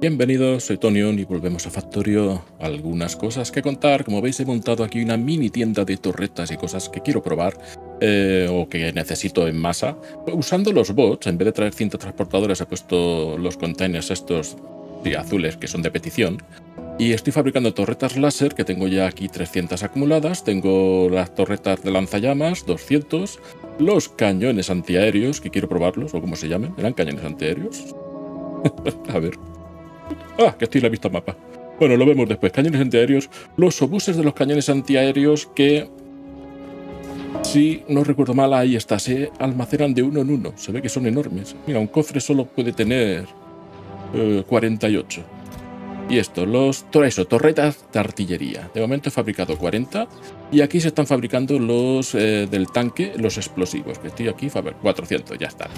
Bienvenidos, soy Tonyium y volvemos a Factorio. Algunas cosas que contar. Como veis, he montado aquí una mini tienda de torretas y cosas que quiero probar o que necesito en masa. Usando los bots, en vez de traer cintas transportadoras, he puesto los containers estos azules que son de petición. Y estoy fabricando torretas láser, que tengo ya aquí 300 acumuladas. Tengo las torretas de lanzallamas, 200. Los cañones antiaéreos, que quiero probarlos, o como se llamen. ¿Eran cañones antiaéreos? A ver... Ah, que estoy en la vista mapa. Bueno, lo vemos después. Cañones antiaéreos. Los obuses de los cañones antiaéreos que... Si no recuerdo mal, ahí está. Se almacenan de uno en uno. Se ve que son enormes. Mira, un cofre solo puede tener... 48. Y esto, torretas de artillería. De momento he fabricado 40. Y aquí se están fabricando los del tanque, los explosivos. Que estoy aquí, 400, ya está.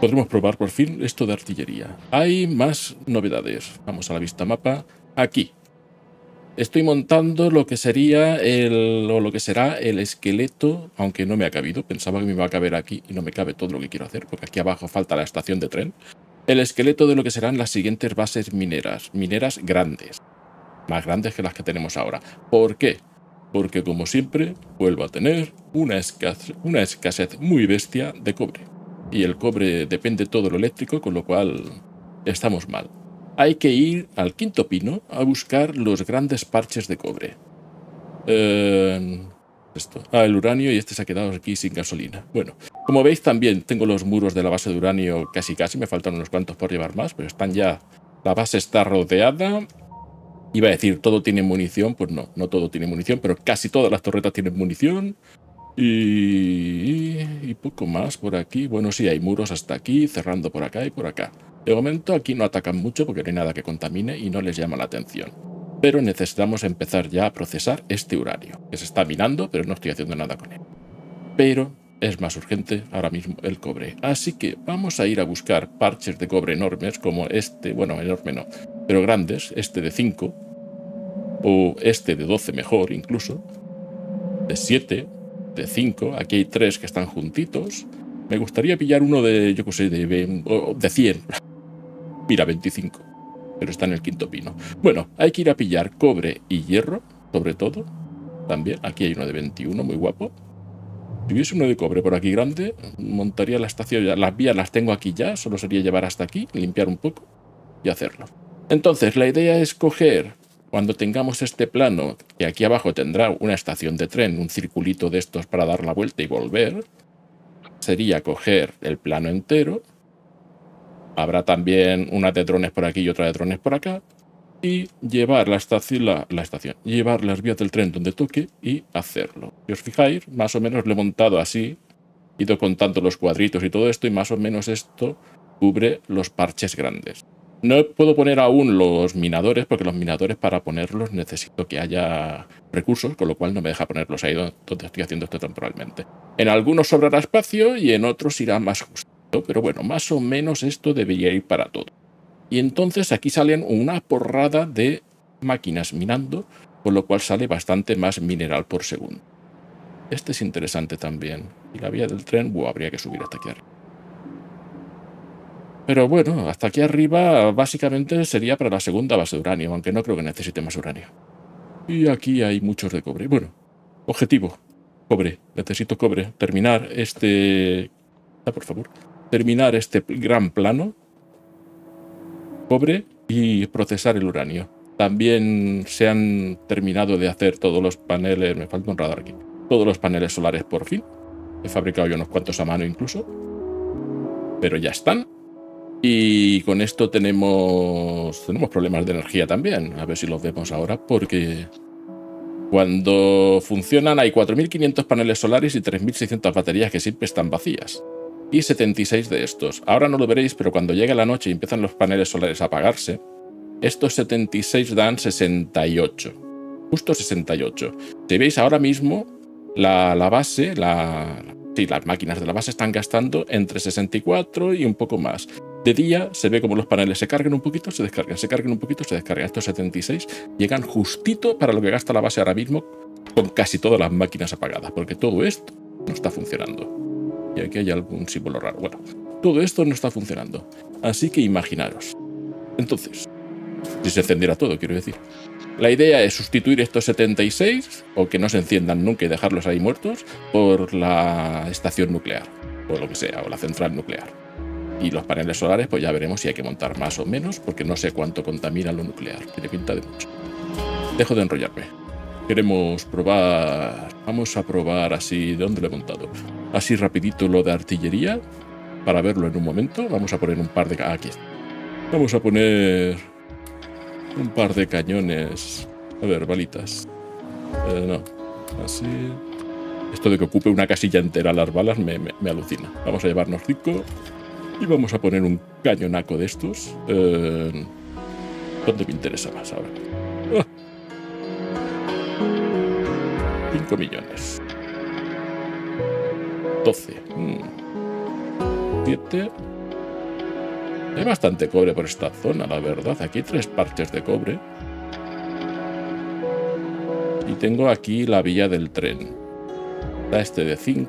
Podremos probar por fin esto de artillería. Hay más novedades. Vamos a la vista mapa. Aquí. Estoy montando lo que sería el esqueleto, aunque no me ha cabido. Pensaba que me iba a caber aquí y no me cabe todo lo que quiero hacer, porque aquí abajo falta la estación de tren. El esqueleto de lo que serán las siguientes bases mineras. Mineras grandes. Más grandes que las que tenemos ahora. ¿Por qué? Porque, como siempre, vuelvo a tener una escasez muy bestia de cobre. Y el cobre depende todo de lo eléctrico, con lo cual estamos mal. Hay que ir al quinto pino a buscar los grandes parches de cobre. El uranio, y este se ha quedado aquí sin gasolina. Bueno, como veis también tengo los muros de la base de uranio casi casi. Me faltan unos cuantos por llevar más, pero están ya... La base está rodeada. Iba a decir, ¿todo tiene munición? Pues no, no todo tiene munición, pero casi todas las torretas tienen munición. Y poco más por aquí. Bueno, sí, hay muros hasta aquí, cerrando por acá y por acá. De momento aquí no atacan mucho porque no hay nada que contamine y no les llama la atención. Pero necesitamos empezar ya a procesar este uranio, que se está minando, pero no estoy haciendo nada con él. Pero es más urgente ahora mismo el cobre. Así que vamos a ir a buscar parches de cobre enormes como este. Bueno, enorme no, pero grandes. Este de 5. O este de 12 mejor incluso. De 7. De 5, aquí hay 3 que están juntitos. Me gustaría pillar uno de, yo qué sé, de 100. Mira, 25. Pero está en el quinto pino. Bueno, hay que ir a pillar cobre y hierro, sobre todo. También, aquí hay uno de 21, muy guapo. Si hubiese uno de cobre por aquí grande, montaría la estación ya. Las vías las tengo aquí ya, solo sería llevar hasta aquí, limpiar un poco y hacerlo. Entonces, la idea es coger... Cuando tengamos este plano, que aquí abajo tendrá una estación de tren, un circulito de estos para dar la vuelta y volver, sería coger el plano entero. Habrá también una de drones por aquí y otra de drones por acá. Y llevar llevar las vías del tren donde toque y hacerlo. Si os fijáis, más o menos lo he montado así. He ido contando los cuadritos y todo esto, y más o menos esto cubre los parches grandes. No puedo poner aún los minadores, porque los minadores, para ponerlos, necesito que haya recursos, con lo cual no me deja ponerlos ahí donde estoy haciendo esto temporalmente. En algunos sobrará espacio y en otros irá más justo, pero bueno, más o menos esto debería ir para todo. Y entonces aquí salen una porrada de máquinas minando, con lo cual sale bastante más mineral por segundo. Este es interesante también. Y la vía del tren, habría que subir hasta aquí arriba. Pero bueno, hasta aquí arriba básicamente sería para la segunda base de uranio, aunque no creo que necesite más uranio. Y aquí hay muchos de cobre. Bueno, objetivo, cobre. Necesito cobre. Terminar este... Ah, por favor. Terminar este gran plano. Cobre y procesar el uranio. También se han terminado de hacer todos los paneles... Me falta un radar aquí. Todos los paneles solares por fin. He fabricado yo unos cuantos a mano incluso. Pero ya están. Y con esto tenemos problemas de energía también. A ver si los vemos ahora, porque cuando funcionan hay 4500 paneles solares y 3600 baterías que siempre están vacías. Y 76 de estos. Ahora no lo veréis, pero cuando llega la noche y empiezan los paneles solares a apagarse, estos 76 dan 68. Justo 68. Si veis ahora mismo, las máquinas de la base están gastando entre 64 y un poco más. De día se ve como los paneles se cargan un poquito, se descargan, se cargan un poquito, se descargan. Estos 76 llegan justito para lo que gasta la base ahora mismo, con casi todas las máquinas apagadas, porque todo esto no está funcionando. Y aquí hay algún símbolo raro. Bueno, todo esto no está funcionando. Así que imaginaros. Entonces, Si se encendiera todo, quiero decir. La idea es sustituir estos 76, o que no se enciendan nunca y dejarlos ahí muertos, por la estación nuclear, o lo que sea, o la central nuclear. Y los paneles solares, pues ya veremos si hay que montar más o menos, porque no sé cuánto contamina lo nuclear. Tiene pinta de mucho. Dejo de enrollarme. Queremos probar... Vamos a probar así... ¿De dónde lo he montado? Así rapidito lo de artillería, para verlo en un momento. Vamos a poner un par de... Aquí. Vamos a poner... un par de cañones... A ver, balitas. No. Así... Esto de que ocupe una casilla entera las balas me alucina. Vamos a llevarnos 5. Y vamos a poner un cañonaco de estos. ¿Dónde me interesa más ahora? 5 millones. 12. 7. Hay bastante cobre por esta zona, la verdad. Aquí hay 3 parches de cobre. Y tengo aquí la vía del tren. Está este de 5,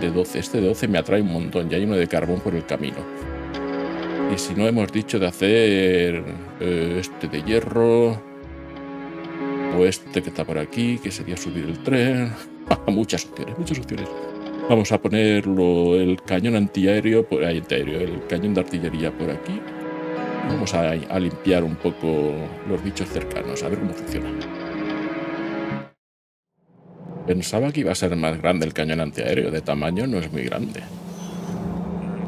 de 12. Este de 12 me atrae un montón. Ya hay uno de carbón por el camino. Y si no, hemos dicho de hacer este de hierro... O este que está por aquí, que sería subir el tren. Muchas opciones, muchas opciones. Vamos a ponerlo el cañón antiaéreo, el cañón de artillería por aquí. Vamos a limpiar un poco los bichos cercanos, a ver cómo funciona. Pensaba que iba a ser más grande el cañón antiaéreo, de tamaño no es muy grande.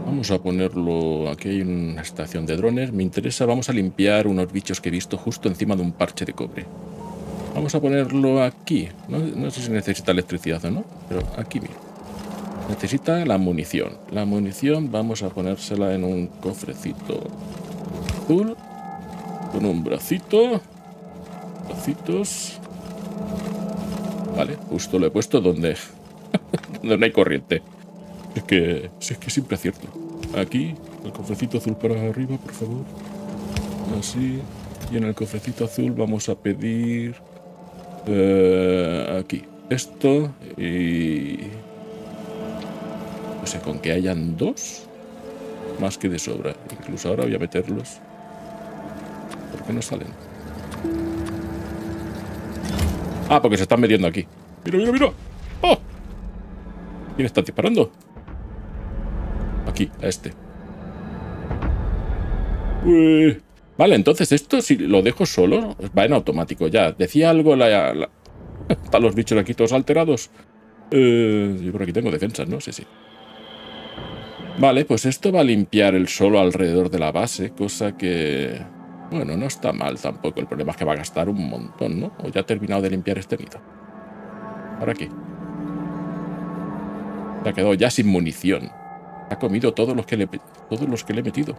Vamos a ponerlo... Aquí hay una estación de drones. Me interesa, vamos a limpiar unos bichos que he visto justo encima de un parche de cobre. Vamos a ponerlo aquí. No sé si necesita electricidad o no, pero aquí mira. Necesita la munición. La munición vamos a ponérsela en un cofrecito azul. Con un bracito. Bracitos. Vale, justo lo he puesto donde, donde no hay corriente. Es que siempre acierto. Aquí, el cofrecito azul para arriba, por favor. Así. Y en el cofrecito azul vamos a pedir... aquí, esto y... No sé, con que hayan 2, más que de sobra. Incluso ahora voy a meterlos. ¿Por qué no salen? Ah, porque se están metiendo aquí. ¡Mira, mira, mira! ¡Oh! ¿Quién está disparando? Aquí, a este. ¡Uy! Vale, entonces esto, si lo dejo solo, va en automático ya. Decía algo Están los bichos aquí todos alterados. Yo por aquí tengo defensas, ¿no? Sí. Vale, pues esto va a limpiar el suelo alrededor de la base, cosa que... Bueno, no está mal tampoco. El problema es que va a gastar un montón, ¿no? O ya he terminado de limpiar este nido. Ahora aquí. Se ha quedado ya sin munición. Ha comido todos los que le he metido.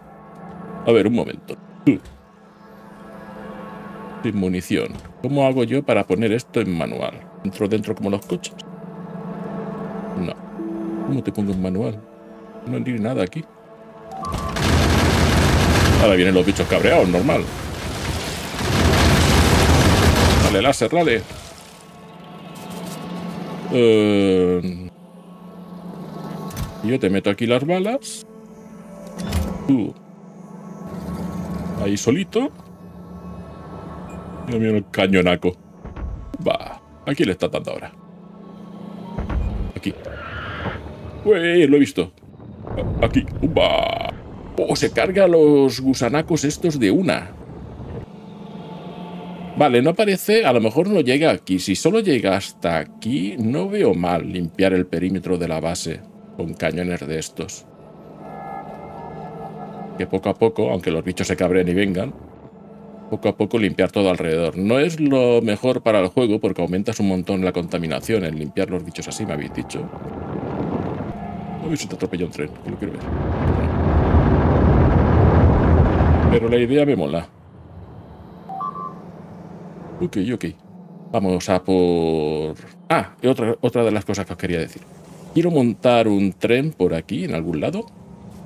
A ver, un momento. Sin munición. ¿Cómo hago yo para poner esto en manual? ¿Entro dentro como los coches? No. ¿Cómo te pongo en manual? No hay nada aquí. Ahora vienen los bichos cabreados, normal. Dale, láser, dale. Yo te meto aquí las balas. Tú. Ahí solito. Mira, mira el cañonaco. Va. ¿A quién le está dando ahora? Aquí. Uy, lo he visto. Aquí. Va. Oh, se carga los gusanacos estos de una. Vale, no aparece. A lo mejor no llega aquí. Si solo llega hasta aquí, no veo mal limpiar el perímetro de la base con cañones de estos. Que poco a poco, aunque los bichos se cabren y vengan, poco a poco limpiar todo alrededor. No es lo mejor para el juego porque aumentas un montón la contaminación en limpiar los bichos así, me habéis dicho. Uy, se te atropelló un tren, que lo quiero ver. Pero la idea me mola. Ok. Vamos a por... Ah, y otra de las cosas que os quería decir. Quiero montar un tren por aquí, en algún lado,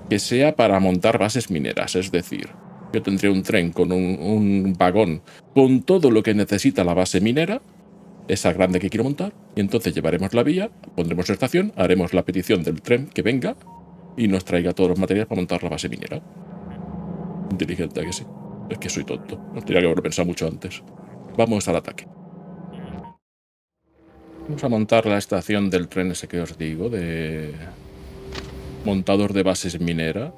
que sea para montar bases mineras. Es decir, yo tendré un tren con un vagón con todo lo que necesita la base minera, esa grande que quiero montar, y entonces llevaremos la vía, pondremos la estación, haremos la petición del tren que venga y nos traiga todos los materiales para montar la base minera. Inteligente, ¿a que sí? Es que soy tonto. No tenía que haberlo pensado mucho antes. Vamos al ataque. Vamos a montar la estación del tren ese que os digo, de montador de bases mineras.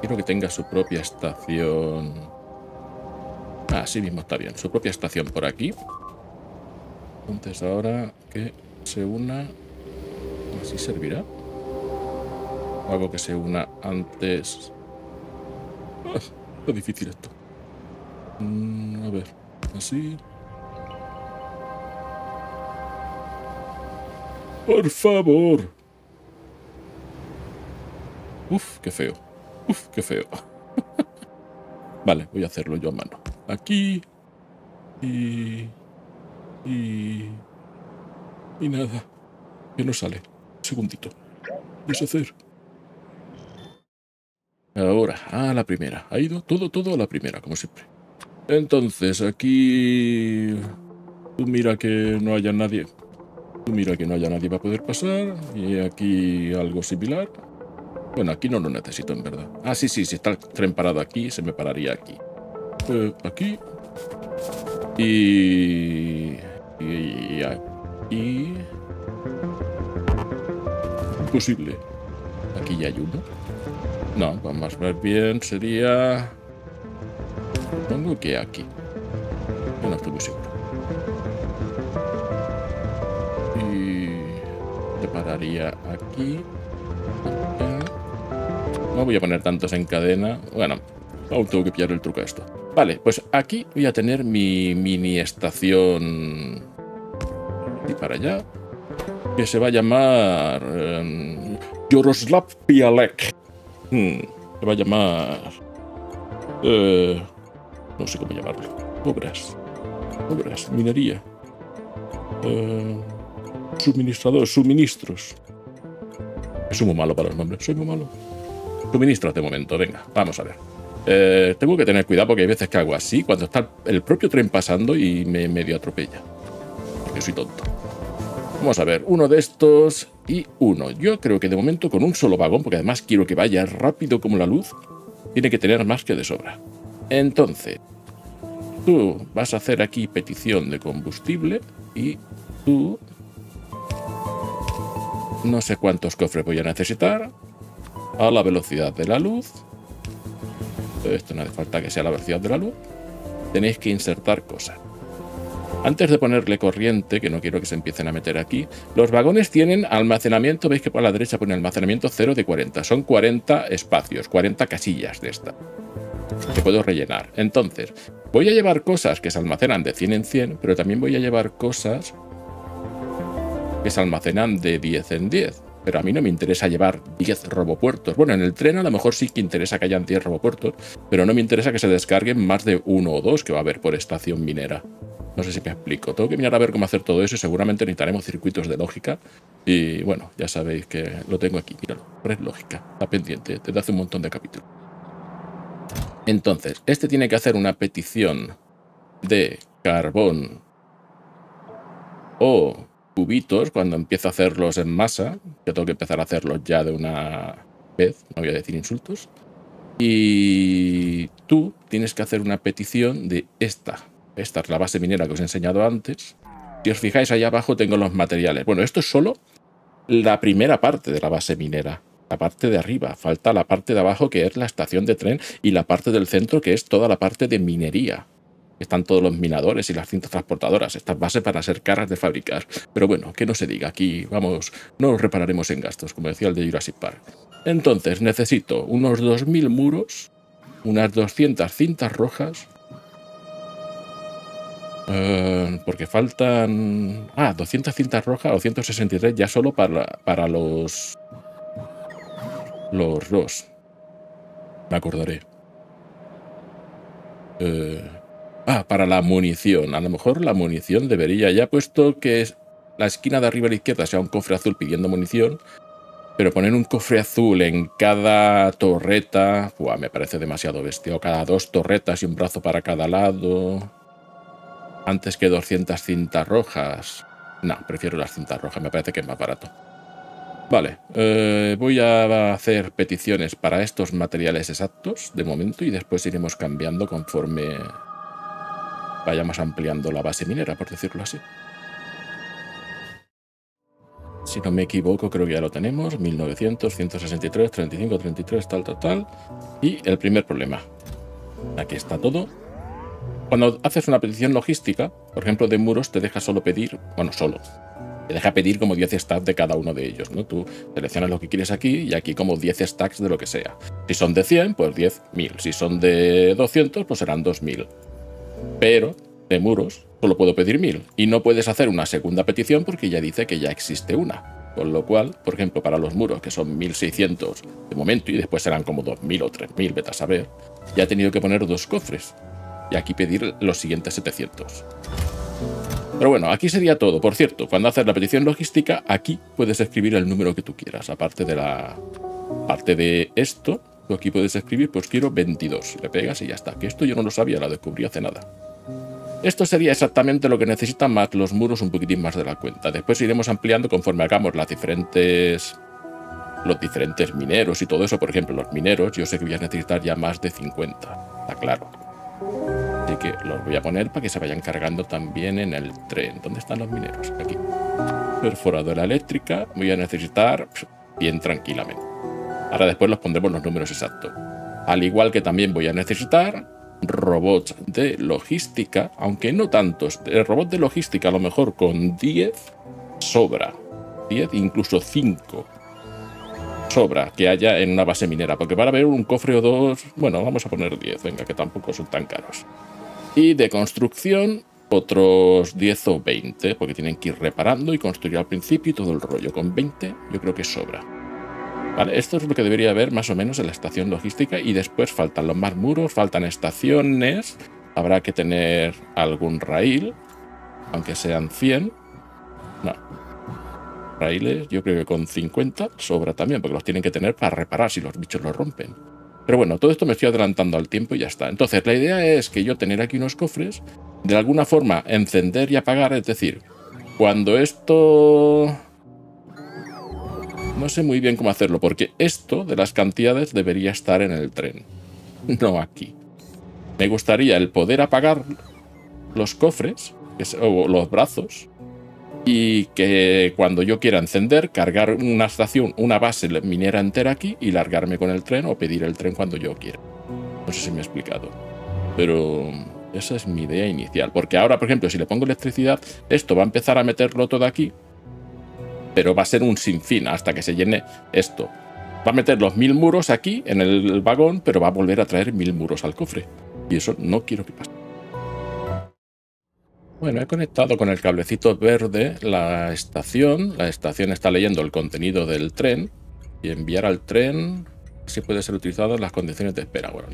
Quiero que tenga su propia estación. Ah, sí mismo está bien. Su propia estación por aquí. Entonces ahora que se una... ¿Así servirá? ¿O algo que se una antes? Ah, qué difícil esto. A ver, así... ¡Por favor! ¡Uf, qué feo! ¡Uf, qué feo! Vale, voy a hacerlo yo a mano. Aquí... Y nada. Que no sale. Un segundito. Deshacer. Ahora, a la primera. Ha ido todo a la primera, como siempre. Entonces, aquí... Tú mira que no haya nadie... Mira que no haya nadie para poder pasar. Y aquí algo similar. Bueno, aquí no lo necesito en verdad. Ah, sí, si está el tren parado aquí, se me pararía aquí. Aquí. Y aquí. Imposible. Aquí ya hay uno. No, vamos a ver bien. Sería... Supongo que aquí. No estoy muy seguro. Te pararía aquí. Acá. No voy a poner tantos en cadena. Bueno, aún tengo que pillar el truco a esto. Vale, pues aquí voy a tener mi mini estación. Y para allá. Que se va a llamar... Jurassic Park. Se va a llamar... no sé cómo llamarlo. Obras. Minería. Suministros. Soy muy malo para los nombres, Suministros de momento, venga, vamos a ver. Tengo que tener cuidado porque hay veces que hago así cuando está el propio tren pasando y me medio atropella. Porque soy tonto. Vamos a ver, uno de estos y uno. Yo creo que de momento con un solo vagón, porque además quiero que vaya rápido como la luz, tiene que tener más que de sobra. Entonces, tú vas a hacer aquí petición de combustible y tú... No sé cuántos cofres voy a necesitar. A la velocidad de la luz. Esto no hace falta que sea la velocidad de la luz. Tenéis que insertar cosas. Antes de ponerle corriente, que no quiero que se empiecen a meter aquí, los vagones tienen almacenamiento. Veis que por la derecha pone almacenamiento 0 de 40. Son 40 espacios, 40 casillas de esta. Que puedo rellenar. Entonces, voy a llevar cosas que se almacenan de 100 en 100, pero también voy a llevar cosas... que se almacenan de 10 en 10. Pero a mí no me interesa llevar 10 robopuertos. Bueno, en el tren a lo mejor sí que interesa que hayan 10 robopuertos, pero no me interesa que se descarguen más de uno o dos que va a haber por estación minera. No sé si me explico. Tengo que mirar a ver cómo hacer todo eso y seguramente necesitaremos circuitos de lógica. Y bueno, ya sabéis que lo tengo aquí. Míralo. Red lógica. Está pendiente. Desde hace un montón de capítulos. Entonces, este tiene que hacer una petición de carbón o... cubitos, cuando empiezo a hacerlos en masa, que tengo que empezar a hacerlos ya de una vez, no voy a decir insultos, y tú tienes que hacer una petición de esta. Esta es la base minera que os he enseñado antes. Si os fijáis, allá abajo tengo los materiales. Bueno, esto es solo la primera parte de la base minera, la parte de arriba. Falta la parte de abajo, que es la estación de tren, y la parte del centro, que es toda la parte de minería. Están todos los minadores y las cintas transportadoras. Estas bases van a ser caras de fabricar. Pero bueno, que no se diga. Aquí, vamos, no nos repararemos en gastos, como decía el de Jurassic Park. Entonces, necesito unos 2000 muros, unas 200 cintas rojas. Porque faltan... Ah, 200 cintas rojas o 163 ya solo para los... Los ROS. Me acordaré. Ah, para la munición. A lo mejor la munición debería, ya puesto que la esquina de arriba a la izquierda sea un cofre azul pidiendo munición, pero poner un cofre azul en cada torreta, buah, me parece demasiado bestia. O cada dos torretas y un brazo para cada lado. Antes que 200 cintas rojas. No, prefiero las cintas rojas, me parece que es más barato. Vale, voy a hacer peticiones para estos materiales exactos de momento y después iremos cambiando conforme vayamos ampliando la base minera, por decirlo así. Si no me equivoco, creo que ya lo tenemos. 1900, 163, 35, 33, tal, tal, tal. Y el primer problema. Aquí está todo. Cuando haces una petición logística, por ejemplo, de muros, te deja solo pedir, bueno, solo. Te deja pedir como 10 stacks de cada uno de ellos, ¿no? Tú seleccionas lo que quieres aquí y aquí como 10 stacks de lo que sea. Si son de 100, pues 10.000. Si son de 200, pues serán 2.000. Pero de muros solo puedo pedir 1.000. Y no puedes hacer una segunda petición porque ya dice que ya existe una. Con lo cual, por ejemplo, para los muros, que son 1.600 de momento y después serán como 2.000 o 3.000, vete a saber, ya he tenido que poner 2 cofres. Y aquí pedir los siguientes 700. Pero bueno, aquí sería todo. Por cierto, cuando haces la petición logística, aquí puedes escribir el número que tú quieras. Aparte de esto, tú aquí puedes escribir, pues quiero 22. Le pegas y ya está. Que esto yo no lo sabía, lo descubrí hace nada. Esto sería exactamente lo que necesitan, más los muros un poquitín más de la cuenta. Después iremos ampliando conforme hagamos las diferentes... los diferentes mineros y todo eso. Por ejemplo, los mineros, yo sé que voy a necesitar ya más de 50. Está claro. Así que los voy a poner para que se vayan cargando también en el tren. ¿Dónde están los mineros? Aquí. Perforadora eléctrica. Voy a necesitar bien tranquilamente. Ahora después los pondremos los números exactos. Al igual que también voy a necesitar robots de logística, aunque no tantos. El robot de logística a lo mejor con 10 sobra. 10, incluso 5. Sobra que haya en una base minera, porque van a haber un cofre o dos. Bueno, vamos a poner 10, venga, que tampoco son tan caros. Y de construcción, otros 10 o 20, porque tienen que ir reparando y construir al principio y todo el rollo. Con 20 yo creo que sobra. Vale, esto es lo que debería haber más o menos en la estación logística y después faltan los más muros, faltan estaciones, habrá que tener algún raíl, aunque sean 100. No. Raíles, yo creo que con 50 sobra también, porque los tienen que tener para reparar si los bichos los rompen. Pero bueno, todo esto me estoy adelantando al tiempo y ya está. Entonces, la idea es que yo tener aquí unos cofres, de alguna forma encender y apagar, es decir, cuando esto... No sé muy bien cómo hacerlo, porque esto de las cantidades debería estar en el tren, no aquí. Me gustaría el poder apagar los cofres, o los brazos, y que cuando yo quiera encender, cargar una estación, una base minera entera aquí y largarme con el tren o pedir el tren cuando yo quiera. No sé si me he explicado, pero esa es mi idea inicial. Porque ahora, por ejemplo, si le pongo electricidad, esto va a empezar a meterlo todo aquí, pero va a ser un sinfín hasta que se llene esto. Va a meter los 1000 muros aquí en el vagón, pero va a volver a traer 1000 muros al cofre. Y eso no quiero que pase. Bueno, he conectado con el cablecito verde la estación. La estación está leyendo el contenido del tren y enviar al tren si puede ser utilizado en las condiciones de espera. Bueno,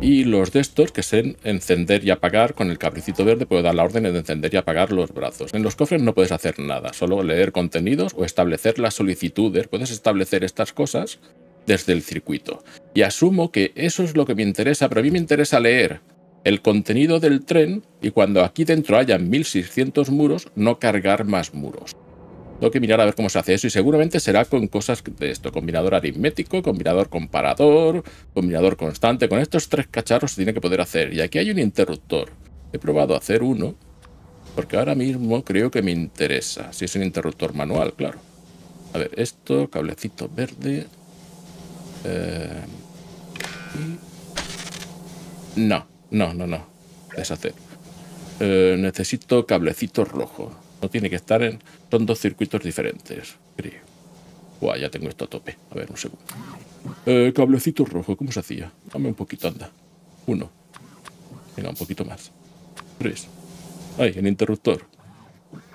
y los de estos que sean encender y apagar, con el cablecito verde puedo dar la orden de encender y apagar los brazos. En los cofres no puedes hacer nada, solo leer contenidos o establecer las solicitudes. Puedes establecer estas cosas desde el circuito. Y asumo que eso es lo que me interesa, pero a mí me interesa leer el contenido del tren y cuando aquí dentro haya 1600 muros, no cargar más muros. Tengo que mirar a ver cómo se hace eso y seguramente será con cosas de esto. Combinador aritmético, combinador comparador, combinador constante. Con estos 3 cacharros se tiene que poder hacer. Y aquí hay un interruptor. He probado a hacer uno porque ahora mismo creo que me interesa. Si es un interruptor manual, claro. A ver, esto, cablecito verde. No. Deshacer. Necesito cablecito rojo. No tiene que estar en... Son 2 circuitos diferentes, creo. Buah, ya tengo esto a tope. A ver, un segundo. Cablecito rojo, ¿cómo se hacía? Dame un poquito, anda. 1. Venga, un poquito más. 3. Ay, el interruptor.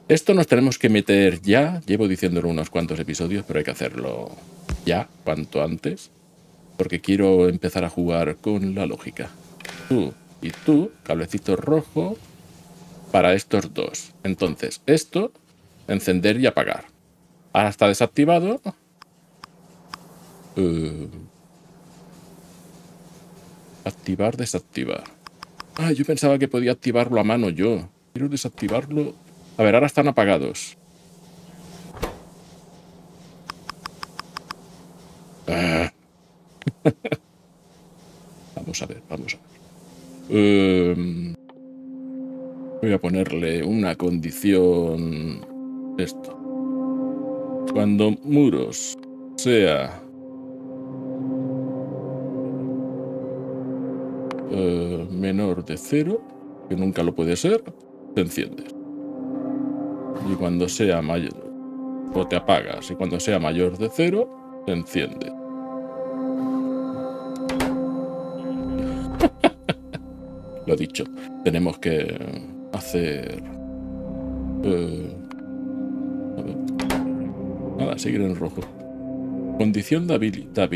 Esto nos tenemos que meter ya. Llevo diciéndolo unos cuantos episodios, pero hay que hacerlo ya, cuanto antes. Porque quiero empezar a jugar con la lógica. Tú y tú, cablecito rojo para estos dos. Entonces, esto, encender y apagar. Ahora está desactivado. Activar, desactivar. Ah, yo pensaba que podía activarlo a mano yo. Quiero desactivarlo. A ver, ahora están apagados. Vamos a ver, vamos a ver. Voy a ponerle una condición... Esto. Cuando muros sea... menor de 0, que nunca lo puede ser, te enciendes. Y cuando sea mayor, o te apagas, y cuando sea mayor de 0, te enciende. Lo dicho, tenemos que hacer... nada, seguir en rojo. Condición de habilitar,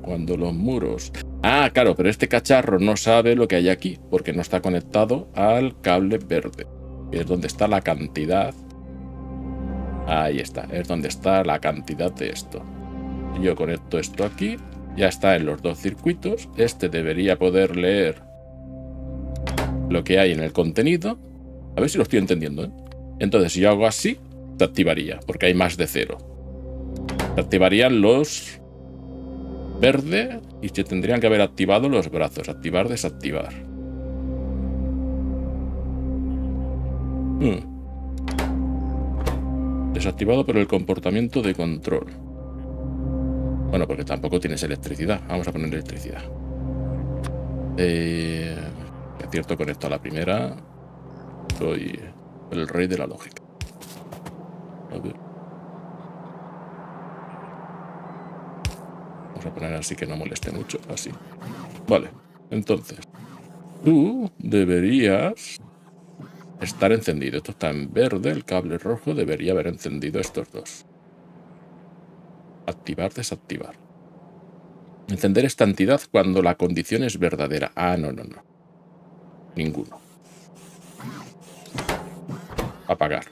cuando los muros... Ah, claro, pero este cacharro no sabe lo que hay aquí, porque no está conectado al cable verde, que es donde está la cantidad. Ahí está, es donde está la cantidad de esto. Yo conecto esto aquí, ya está en los dos circuitos. Este debería poder leer lo que hay en el contenido. A ver si lo estoy entendiendo, ¿eh? Entonces, si yo hago así, se activaría, porque hay más de 0. Se activarían los... verde, y se tendrían que haber activado los brazos. Activar, desactivar. Desactivado por el comportamiento de control. Bueno, porque tampoco tienes electricidad. Vamos a poner electricidad. Acierto con esto a la primera. Soy el rey de la lógica. A ver. A poner así que no moleste mucho, así. Vale, entonces tú deberías estar encendido. Esto está en verde, el cable rojo debería haber encendido estos dos. Activar, desactivar. Encender esta entidad cuando la condición es verdadera. Ah, no, no, no. Ninguno. Apagar.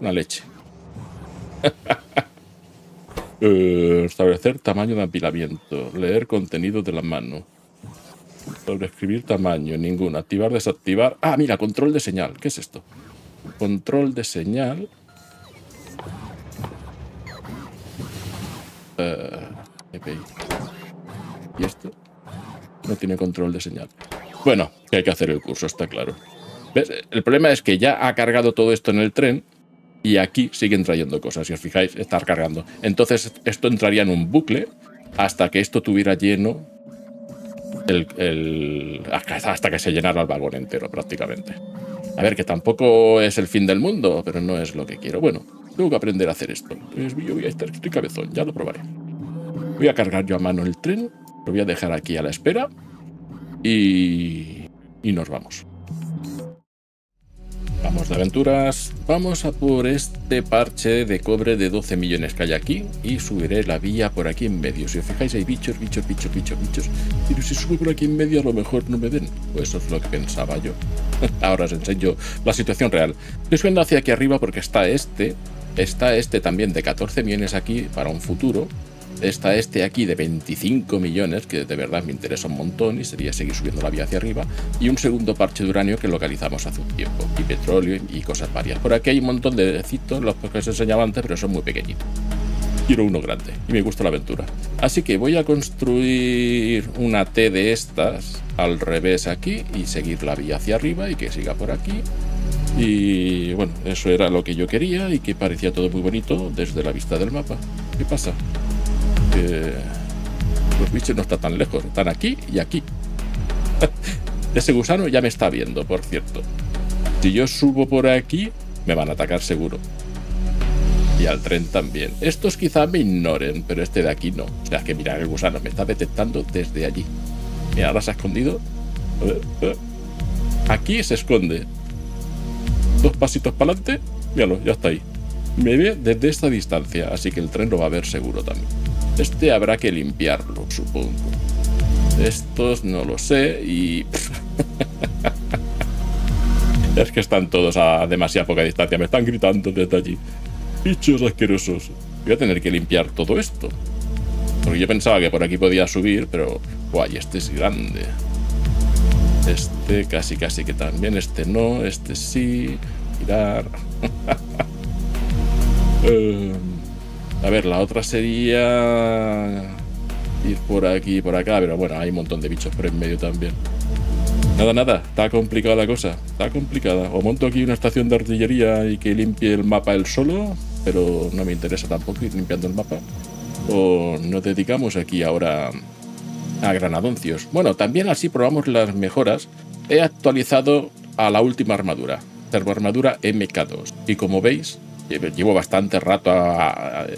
Una leche. Establecer tamaño de apilamiento. Leer contenido de la mano. Sobreescribir tamaño. Ninguna. Activar, desactivar. Ah, mira, control de señal. ¿Qué es esto? Control de señal. ¿Y esto? No tiene control de señal. Bueno, que hay que hacer el curso, está claro. ¿Ves? El problema es que ya ha cargado todo esto en el tren. Y aquí siguen trayendo cosas, si os fijáis, estar cargando. Entonces esto entraría en un bucle hasta que esto tuviera lleno, hasta que se llenara el vagón entero prácticamente. A ver, que tampoco es el fin del mundo, pero no es lo que quiero. Bueno, tengo que aprender a hacer esto. Pues yo voy a estar, estoy cabezón, ya lo probaré. Voy a cargar yo a mano el tren, lo voy a dejar aquí a la espera y nos vamos. Vamos de aventuras, vamos a por este parche de cobre de 12 millones que hay aquí y subiré la vía por aquí en medio. Si os fijáis hay bichos, bichos, bichos, bichos, bichos. Pero si subo por aquí en medio a lo mejor no me den. Pues eso es lo que pensaba yo. Ahora os enseño la situación real. Estoy subiendo hacia aquí arriba porque está este también de 14 millones aquí para un futuro. Está este aquí de 25 millones, que de verdad me interesa un montón y sería seguir subiendo la vía hacia arriba. Y un segundo parche de uranio que localizamos hace un tiempo. Y petróleo y cosas varias. Por aquí hay un montón de deditos, los que os enseñaba antes, pero son muy pequeñitos. Quiero uno grande y me gusta la aventura. Así que voy a construir una T de estas al revés aquí y seguir la vía hacia arriba y que siga por aquí. Y bueno, eso era lo que yo quería y que parecía todo muy bonito desde la vista del mapa. ¿Qué pasa? Los bichos no están tan lejos, están aquí y aquí. Ese gusano ya me está viendo, por cierto. Si yo subo por aquí, me van a atacar seguro. Y al tren también. Estos quizás me ignoren, pero este de aquí no. O sea, que mirad, el gusano me está detectando desde allí. Mira, ahora se ha escondido. Aquí se esconde. Dos pasitos para adelante. Míralo, ya está ahí. Me ve desde esta distancia, así que el tren lo va a ver seguro también. Este habrá que limpiarlo, supongo. Estos no lo sé y... Es que están todos a demasiada poca distancia. Me están gritando desde allí. Bichos asquerosos. Voy a tener que limpiar todo esto. Porque yo pensaba que por aquí podía subir, pero... Guay, este es grande. Este casi casi que también. Este no, este sí. Girar. A ver, la otra sería ir por aquí y por acá, pero bueno, hay un montón de bichos por en medio también. Nada, nada, está complicada la cosa, está complicada. O monto aquí una estación de artillería y que limpie el mapa él solo, pero no me interesa tampoco ir limpiando el mapa. O nos dedicamos aquí ahora a granadoncios. Bueno, también así probamos las mejoras. He actualizado a la última armadura, termoarmadura MK2. Y como veis, llevo bastante rato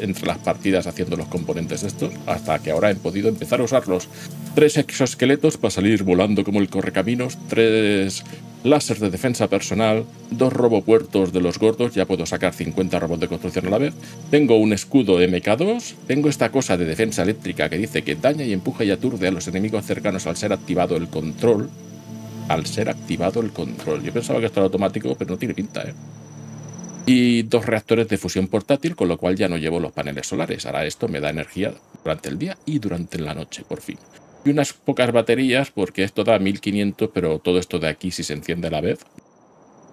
entre las partidas haciendo los componentes estos, hasta que ahora he podido empezar a usarlos. 3 exoesqueletos para salir volando como el correcaminos, 3 láseres de defensa personal, 2 robopuertos de los gordos, ya puedo sacar 50 robots de construcción a la vez. Tengo un escudo MK2, tengo esta cosa de defensa eléctrica que dice que daña y empuja y aturde a los enemigos cercanos al ser activado el control. Yo pensaba que esto era automático, pero no tiene pinta, ¿eh? Y 2 reactores de fusión portátil, con lo cual ya no llevo los paneles solares. Ahora esto me da energía durante el día y durante la noche, por fin. Y unas pocas baterías, porque esto da 1500, pero todo esto de aquí, si se enciende a la vez,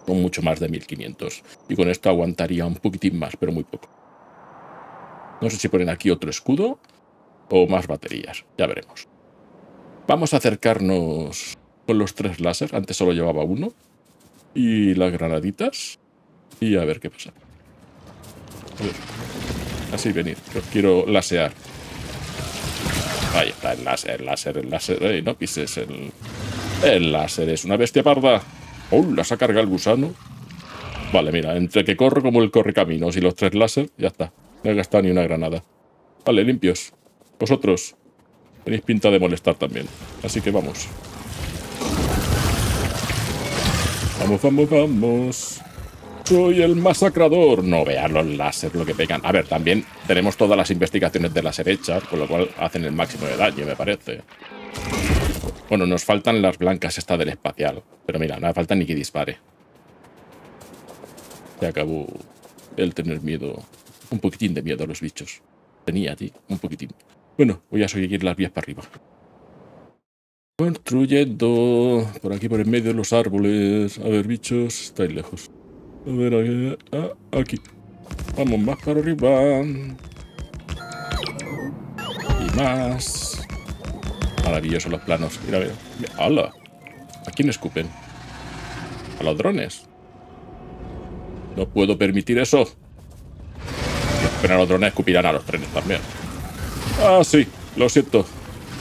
son mucho más de 1500. Y con esto aguantaría un poquitín más, pero muy poco. No sé si ponen aquí otro escudo o más baterías, ya veremos. Vamos a acercarnos con los 3 láser, antes solo llevaba uno. Y las granaditas. Y a ver qué pasa. A ver. Así, venid, los quiero lasear. Ahí está el láser. Ey, no pises el láser, es una bestia parda. ¡Hola! Se ha cargado el gusano. Vale, mira, entre que corro como el correcaminos y los 3 láser, ya está. No he gastado ni una granada. Vale, limpios. Vosotros tenéis pinta de molestar también. Así que vamos. Vamos, vamos, vamos. Soy el masacrador. No vean los láser lo que pegan. A ver, también tenemos todas las investigaciones de láser hechas, con lo cual hacen el máximo de daño, me parece. Bueno, nos faltan las blancas esta del espacial. Pero mira, no hace falta ni que dispare. Se acabó el tener miedo. Un poquitín de miedo a los bichos. Tenía, tío, un poquitín. Bueno, voy a seguir las vías para arriba. Construyendo por aquí, por en medio de los árboles. A ver, bichos, estáis lejos. A ver, aquí. Vamos más para arriba. Y más. Maravillosos los planos. Mira, mira. ¡Hala! ¿A quién escupen? A los drones. No puedo permitir eso. Si escupen a los drones, escupirán a los trenes también. Ah, sí. Lo siento.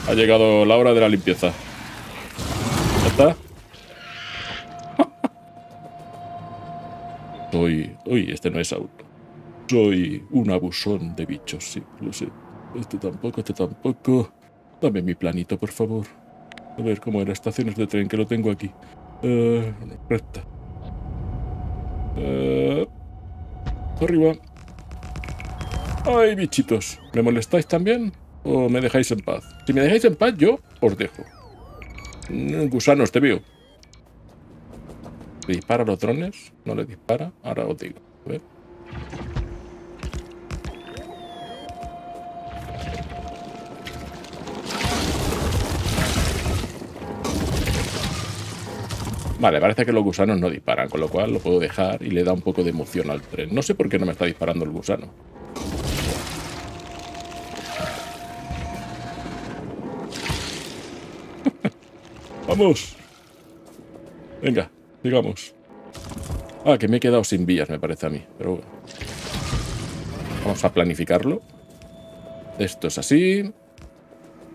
Ha llegado la hora de la limpieza. ¿Ya está? Uy, este no es auto. Soy un abusón de bichos, sí, lo sé. Este tampoco, este tampoco. Dame mi planito, por favor. A ver cómo era, estaciones de tren, que lo tengo aquí. Recta. Arriba. ¡Ay, bichitos! ¿Me molestáis también? ¿O me dejáis en paz? Si me dejáis en paz, yo os dejo. Gusanos, te veo. ¿Le dispara a los drones? ¿No le dispara? Ahora os digo. A ver. Vale, parece que los gusanos no disparan, con lo cual lo puedo dejar y le da un poco de emoción al tren. No sé por qué no me está disparando el gusano. ¡Vamos! Venga. Digamos. Ah, que me he quedado sin vías, me parece a mí. Pero bueno. Vamos a planificarlo. Esto es así.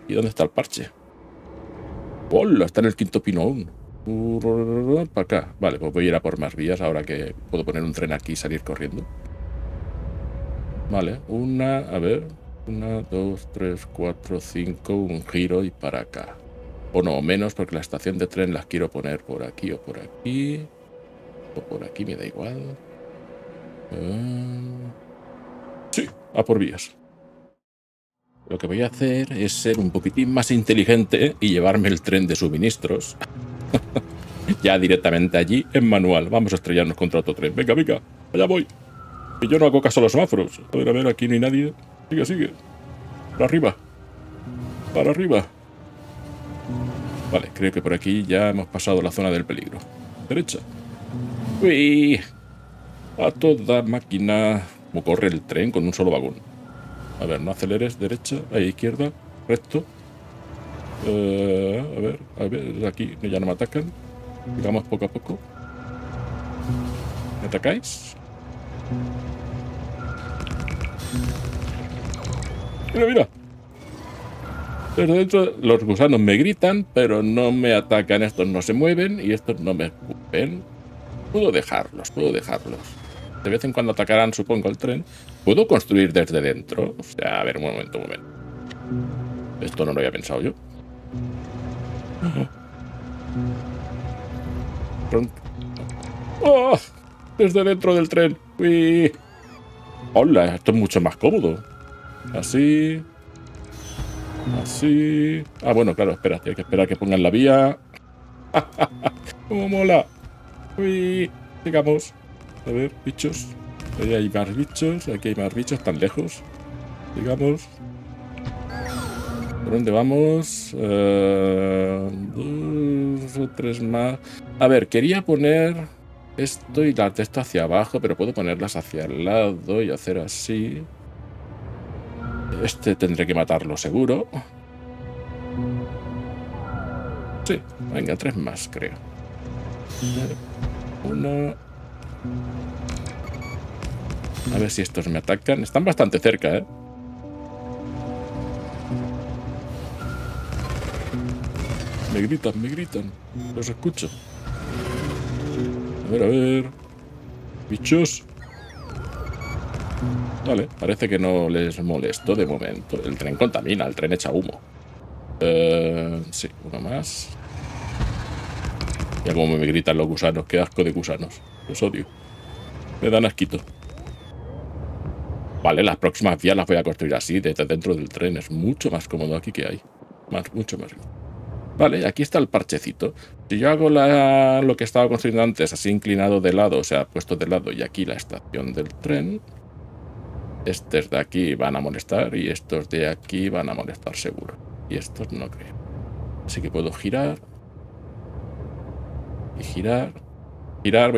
¿Y dónde está el parche? ¡Hola! Está en el quinto pino aún. Para acá. Vale, pues voy a ir a por más vías ahora que puedo poner un tren aquí y salir corriendo. Vale, una... A ver. 1, 2, 3, 4, 5. Un giro y para acá. O no, menos, porque la estación de tren las quiero poner por aquí o por aquí. O por aquí, me da igual. Sí, a por vías. Lo que voy a hacer es ser un poquitín más inteligente y llevarme el tren de suministros. Ya directamente allí, en manual. Vamos a estrellarnos contra otro tren. Venga, venga, allá voy. Que yo no hago caso a los semáforos. A ver, aquí no hay nadie. Sigue, sigue. Para arriba. Para arriba. Vale, creo que por aquí ya hemos pasado la zona del peligro. Derecha. ¡Uy! A toda máquina. Como corre el tren con un solo vagón. A ver, no aceleres, derecha, ahí izquierda, recto. A ver, aquí ya no me atacan. Digamos poco a poco. ¿Me atacáis? Mira, mira. Pero dentro los gusanos me gritan, pero no me atacan. Estos no se mueven y estos no me escupen. Puedo dejarlos, puedo dejarlos. De vez en cuando atacarán, supongo, el tren. ¿Puedo construir desde dentro? O sea, a ver, un momento, un momento. Esto no lo había pensado yo. ¡Oh! Desde dentro del tren. ¡Uy! ¡Hola! Esto es mucho más cómodo. Así. Así. Ah, bueno, claro, espérate. Hay que esperar a que pongan la vía. ¡Cómo mola! ¡Uy! Llegamos. A ver, bichos. Ahí hay más bichos. Aquí hay más bichos tan lejos. Digamos. ¿Por dónde vamos? Dos o tres más. A ver, quería poner esto y la testa hacia abajo, pero puedo ponerlas hacia el lado y hacer así. Este tendré que matarlo seguro. Sí, venga, tres más, creo. Uno. A ver si estos me atacan. Están bastante cerca, ¿eh? Me gritan, me gritan. Los escucho. A ver, a ver. Bichos. Vale, parece que no les molesto de momento. El tren contamina, el tren echa humo. Sí, uno más. Ya como me gritan los gusanos. Qué asco de gusanos. Los odio. Me dan asquito. Vale, las próximas vías las voy a construir así, desde dentro del tren. Es mucho más cómodo aquí que hay. Mucho más cómodo. Vale, aquí está el parchecito. Si yo hago lo que estaba construyendo antes, así inclinado de lado, o sea, puesto de lado, y aquí la estación del tren, estos de aquí van a molestar y estos de aquí van a molestar seguro. Y estos no creo. Así que puedo girar. Y girar. Girar.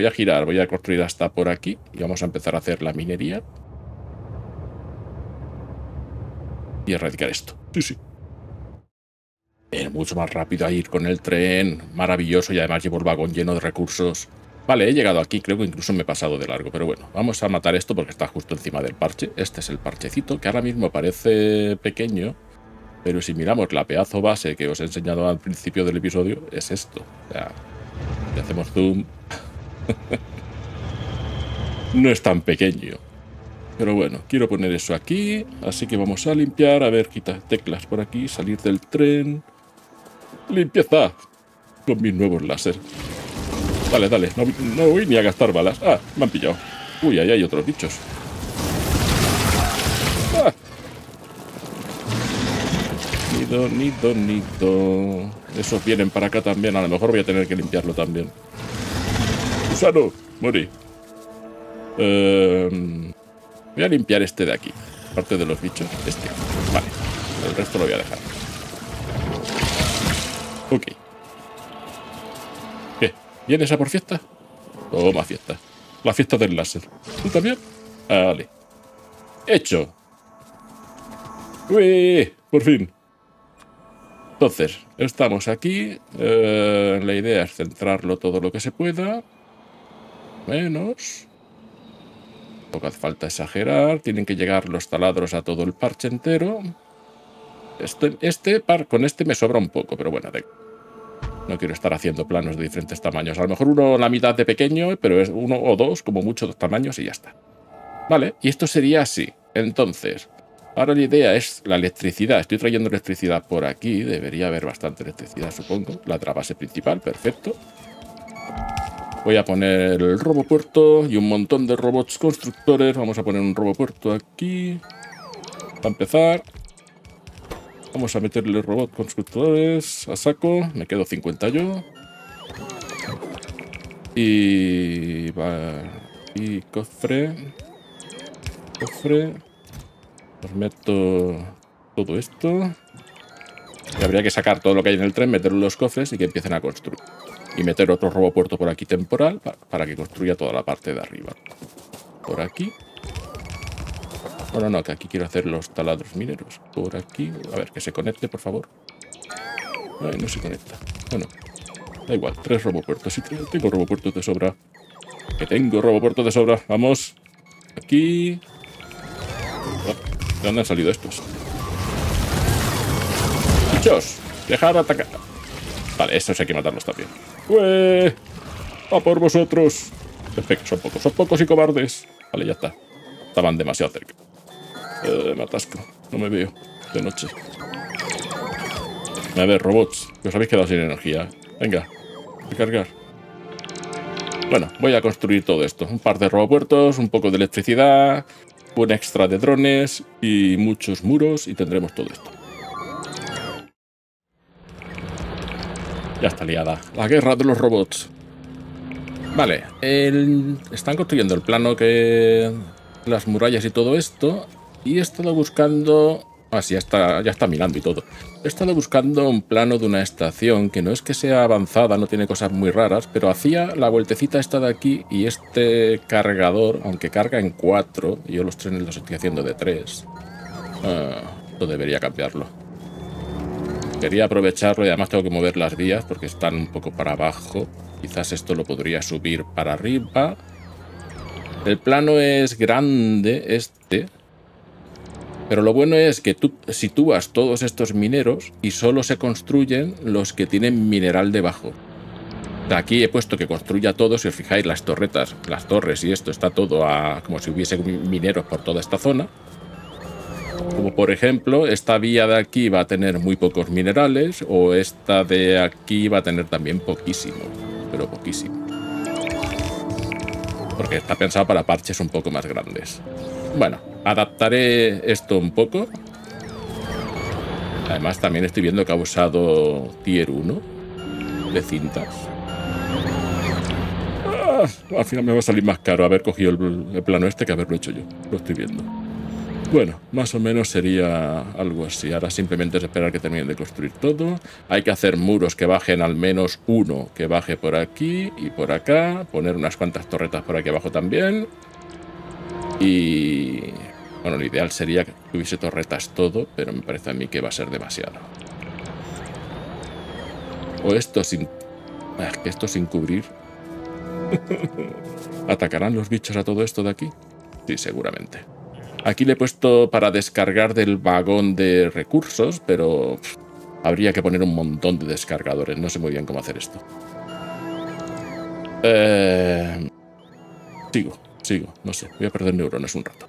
Voy a construir hasta por aquí y vamos a empezar a hacer la minería. Y erradicar esto. Sí, sí. Es mucho más rápido a ir con el tren. Maravilloso. Y además llevo el vagón lleno de recursos. Vale, he llegado aquí. Creo que incluso me he pasado de largo. Pero bueno, vamos a matar esto porque está justo encima del parche. Este es el parchecito que ahora mismo parece pequeño. Pero si miramos la pedazo base que os he enseñado al principio del episodio, es esto. O sea, si hacemos zoom. No es tan pequeño. Pero bueno, quiero poner eso aquí. Así que vamos a limpiar. A ver, quita teclas por aquí. Salir del tren. ¡Limpieza! Con mis nuevos láser. Dale, dale. No voy ni a gastar balas. Ah, me han pillado. Uy, ahí hay otros bichos. Ah. Nido, nido, nido. Esos vienen para acá también. A lo mejor voy a tener que limpiarlo también. ¡Gusano! Morí. Voy a limpiar este de aquí. Parte de los bichos. Este. Vale. El resto lo voy a dejar. Ok. ¿Qué? ¿Vienes a por fiesta? Toma fiesta. La fiesta del láser. ¿Tú también? Vale. ¡Hecho! ¡Uy! Por fin. Entonces, estamos aquí. La idea es centrarlo todo lo que se pueda. Menos. Tampoco hace falta exagerar. Tienen que llegar los taladros a todo el parche entero. Con este me sobra un poco, pero bueno, no quiero estar haciendo planos de diferentes tamaños. A lo mejor uno la mitad de pequeño, pero es uno o dos, como mucho, dos tamaños y ya está. Vale, y esto sería así. Entonces, ahora la idea es la electricidad. Estoy trayendo electricidad por aquí. Debería haber bastante electricidad, supongo. La otra base principal, perfecto. Voy a poner el robopuerto y un montón de robots constructores. Vamos a poner un robopuerto aquí. Para empezar, vamos a meterle robots constructores a saco. Me quedo 50 yo. Y va. Y cofre. Cofre. Os meto todo esto. Y habría que sacar todo lo que hay en el tren, meterlo en los cofres y que empiecen a construir. Y meter otro robopuerto por aquí temporal para que construya toda la parte de arriba. Por aquí. Bueno, no, que aquí quiero hacer los taladros mineros. Por aquí. A ver, que se conecte, por favor. Ay, no se conecta. Bueno, da igual. 3 robopuertos. Sí, tengo robopuertos de sobra. Que tengo robopuertos de sobra. Vamos. Aquí. Oh, ¿de dónde han salido estos? ¡Bichos! ¡Dejad atacar! Vale, estos hay que matarlos también. ¡Ueh! ¡A por vosotros! Perfecto, son pocos y cobardes. Vale, ya está. Estaban demasiado cerca. Me atasco. No me veo. De noche. A ver, robots. Que os habéis quedado sin energía. Venga. Recargar. Bueno, voy a construir todo esto. Un par de robopuertos, un poco de electricidad, un extra de drones y muchos muros y tendremos todo esto. Ya está liada. La guerra de los robots. Vale, están construyendo el plano que... las murallas y todo esto. Y he estado buscando... Ah, sí, ya está mirando y todo. He estado buscando un plano de una estación que no es que sea avanzada, no tiene cosas muy raras, pero hacía la vueltecita esta de aquí y este cargador, aunque carga en 4, y yo los trenes los estoy haciendo de 3. No debería cambiarlo. Quería aprovecharlo y además tengo que mover las vías porque están un poco para abajo. Quizás esto lo podría subir para arriba. El plano es grande este. Pero lo bueno es que tú sitúas todos estos mineros y solo se construyen los que tienen mineral debajo. Aquí he puesto que construya todo, si os fijáis, las torretas, las torres y esto está todo a, como si hubiese mineros por toda esta zona. Como por ejemplo, esta vía de aquí va a tener muy pocos minerales o esta de aquí va a tener también poquísimo, pero poquísimo. Porque está pensado para parches un poco más grandes. Bueno, adaptaré esto un poco. Además, también estoy viendo que ha usado Tier 1 de cintas. Ah, al final me va a salir más caro haber cogido el plano este que haberlo hecho yo. Lo estoy viendo. Bueno, más o menos sería algo así. Ahora simplemente es esperar que terminen de construir todo. Hay que hacer muros que bajen al menos uno que baje por aquí y por acá. Poner unas cuantas torretas por aquí abajo también. Y... bueno, lo ideal sería que tuviese torretas todo, pero me parece a mí que va a ser demasiado. O esto sin... ah, que esto sin cubrir. ¿Atacarán los bichos a todo esto de aquí? Sí, seguramente. Aquí le he puesto para descargar del vagón de recursos, pero... pff, habría que poner un montón de descargadores. No sé muy bien cómo hacer esto. Sigo, no sé, voy a perder neuronas un rato.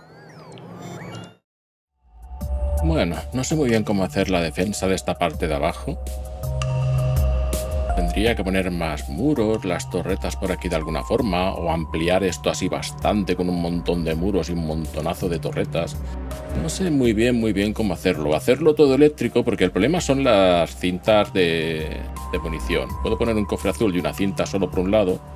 Bueno, no sé muy bien cómo hacer la defensa de esta parte de abajo. Tendría que poner más muros, las torretas por aquí de alguna forma, o ampliar esto así bastante con un montón de muros y un montonazo de torretas. No sé muy bien cómo hacerlo. Hacerlo todo eléctrico, porque el problema son las cintas de munición. Puedo poner un cofre azul y una cinta solo por un lado.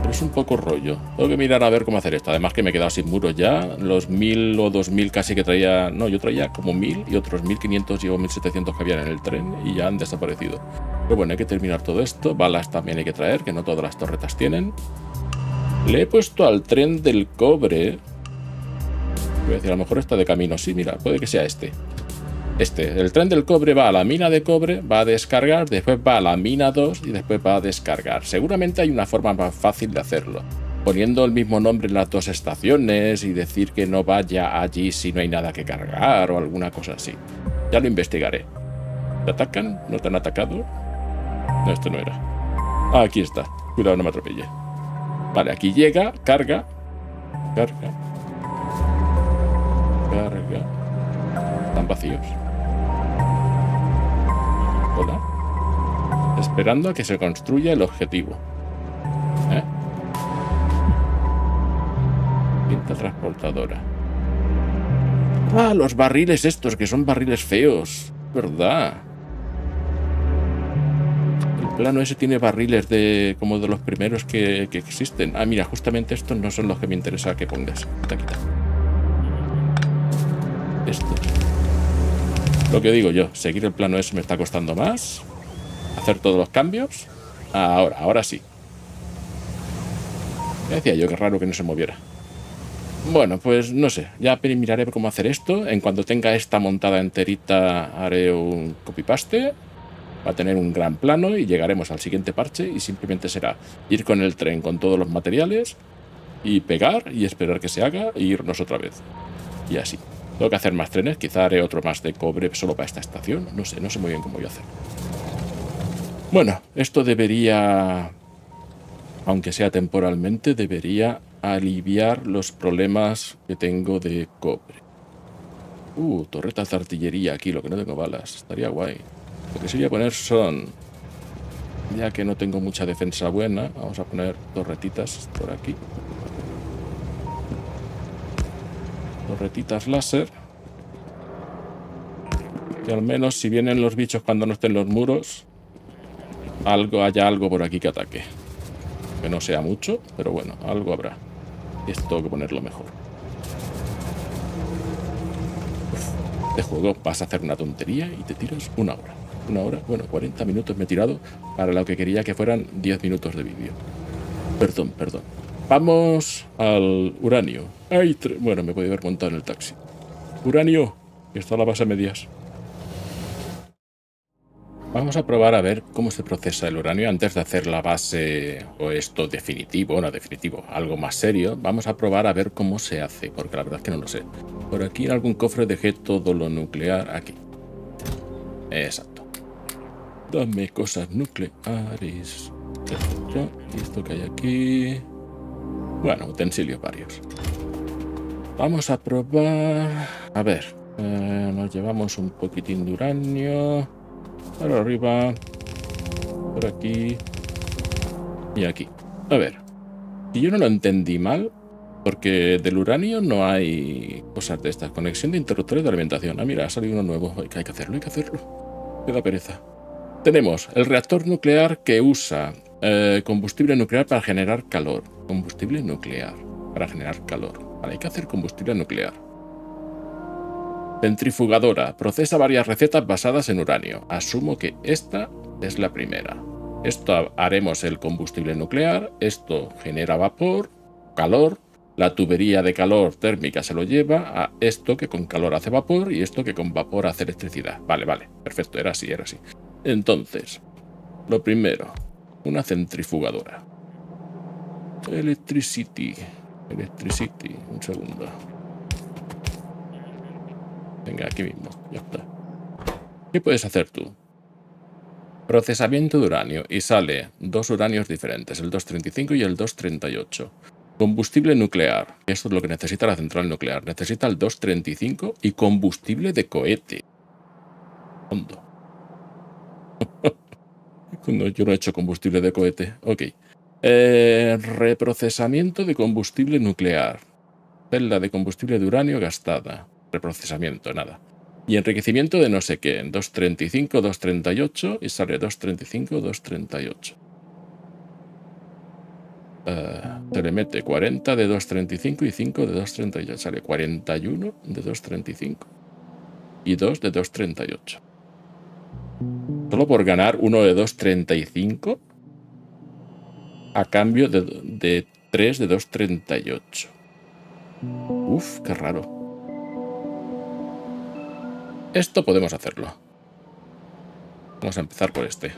Pero es un poco rollo. Tengo que mirar a ver cómo hacer esto. Además que me he quedado sin muros ya. Los 1000 o 2000 casi que traía... no, yo traía como 1000 y otros 1500 y 1700 que habían en el tren y ya han desaparecido. Pero bueno, hay que terminar todo esto. Balas también hay que traer, que no todas las torretas tienen. Le he puesto al tren del cobre. Voy a decir, a lo mejor está de camino. Sí, mira, puede que sea este. Este, el tren del cobre va a la mina de cobre, va a descargar, después va a la mina 2 y después va a descargar. Seguramente hay una forma más fácil de hacerlo, poniendo el mismo nombre en las dos estaciones y decir que no vaya allí si no hay nada que cargar o alguna cosa así. Ya lo investigaré. ¿Te atacan? ¿No te han atacado? No, esto no era. Ah, aquí está. Cuidado, no me atropelle. Vale, aquí llega, carga. Carga. Carga. Están vacíos. Hola. Esperando a que se construya el objetivo. Cinta transportadora. Ah, los barriles estos, que son barriles feos. ¿Verdad? El plano ese tiene barriles de como de los primeros que existen. Ah, mira, justamente estos no son los que me interesa que pongas. Quita. Estos. Lo que digo yo, seguir el plano ese me está costando más. Hacer todos los cambios. Ahora sí. Decía yo, que raro que no se moviera. Bueno, pues no sé, ya miraré cómo hacer esto. En cuanto tenga esta montada enterita, haré un copy-paste. Va a tener un gran plano y llegaremos al siguiente parche y simplemente será ir con el tren con todos los materiales y pegar y esperar que se haga e irnos otra vez. Y así. Tengo que hacer más trenes, quizá haré otro más de cobre solo para esta estación. No sé, no sé muy bien cómo voy a hacer. Bueno, esto debería, aunque sea temporalmente, debería aliviar los problemas que tengo de cobre. Torretas de artillería aquí, lo que no tengo balas. Estaría guay. Lo que sí voy a poner son, ya que no tengo mucha defensa buena, vamos a poner torretitas por aquí. Torretitas láser. Que al menos si vienen los bichos cuando no estén los muros, haya algo por aquí que ataque. Que no sea mucho, pero bueno, algo habrá. Esto tengo que ponerlo mejor. Uf, de juego vas a hacer una tontería y te tiras una hora. Una hora, bueno, 40 minutos me he tirado para lo que quería que fueran 10 minutos de vídeo. Perdón, perdón. Vamos al uranio. Bueno, me podía haber montado en el taxi. Uranio, que está la base a medias. Vamos a probar a ver cómo se procesa el uranio antes de hacer la base o esto definitivo, no definitivo, algo más serio. Vamos a probar a ver cómo se hace, porque la verdad es que no lo sé. Por aquí en algún cofre dejé todo lo nuclear aquí. Exacto. Dame cosas nucleares. Perfecto. Y esto que hay aquí... Bueno, utensilios varios. Vamos a probar... A ver, nos llevamos un poquitín de uranio... Por arriba, por aquí y aquí. A ver, si yo no lo entendí mal, porque del uranio no hay cosas de estas. Conexión de interruptores de alimentación. Ah, mira, ha salido uno nuevo. Hay que hacerlo, hay que hacerlo. Me da pereza. Tenemos el reactor nuclear que usa combustible nuclear para generar calor. Combustible nuclear para generar calor. Vale, hay que hacer combustible nuclear. Centrifugadora. Procesa varias recetas basadas en uranio. Asumo que esta es la primera. Esto haremos el combustible nuclear. Esto genera vapor, calor. La tubería de calor térmica se lo lleva a esto que con calor hace vapor y esto que con vapor hace electricidad. Vale, vale. Perfecto. Era así, era así. Entonces, lo primero. Una centrifugadora. Electricity. Electricity. Un segundo. Venga, aquí mismo, ya está. ¿Qué puedes hacer tú? Procesamiento de uranio. Y sale dos uranios diferentes, el 235 y el 238. Combustible nuclear. Esto es lo que necesita la central nuclear. Necesita el 235 y combustible de cohete. Hondo. No, yo no he hecho combustible de cohete. Ok. Reprocesamiento de combustible nuclear. Celda de combustible de uranio gastada. Reprocesamiento, nada. Y enriquecimiento de no sé qué, 235, 238 y sale 235, 238. Se le mete 40 de 235 y 5 de 238. Sale 41 de 235 y 2 de 238. Solo por ganar uno de 235 a cambio de 3 de 238. Uf, qué raro. Esto podemos hacerlo. Vamos a empezar por este.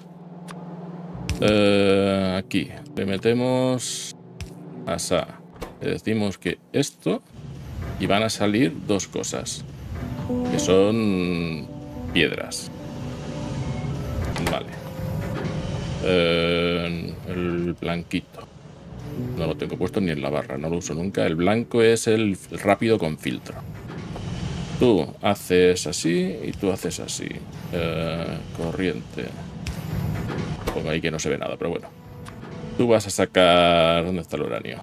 Aquí. Le metemos asa. Le decimos que esto. Y van a salir dos cosas. Que son piedras. Vale. El blanquito. No lo tengo puesto ni en la barra. No lo uso nunca. El blanco es el rápido con filtro. Tú haces así y tú haces así. Corriente. Pongo ahí que no se ve nada, pero bueno. Tú vas a sacar... ¿Dónde está el uranio?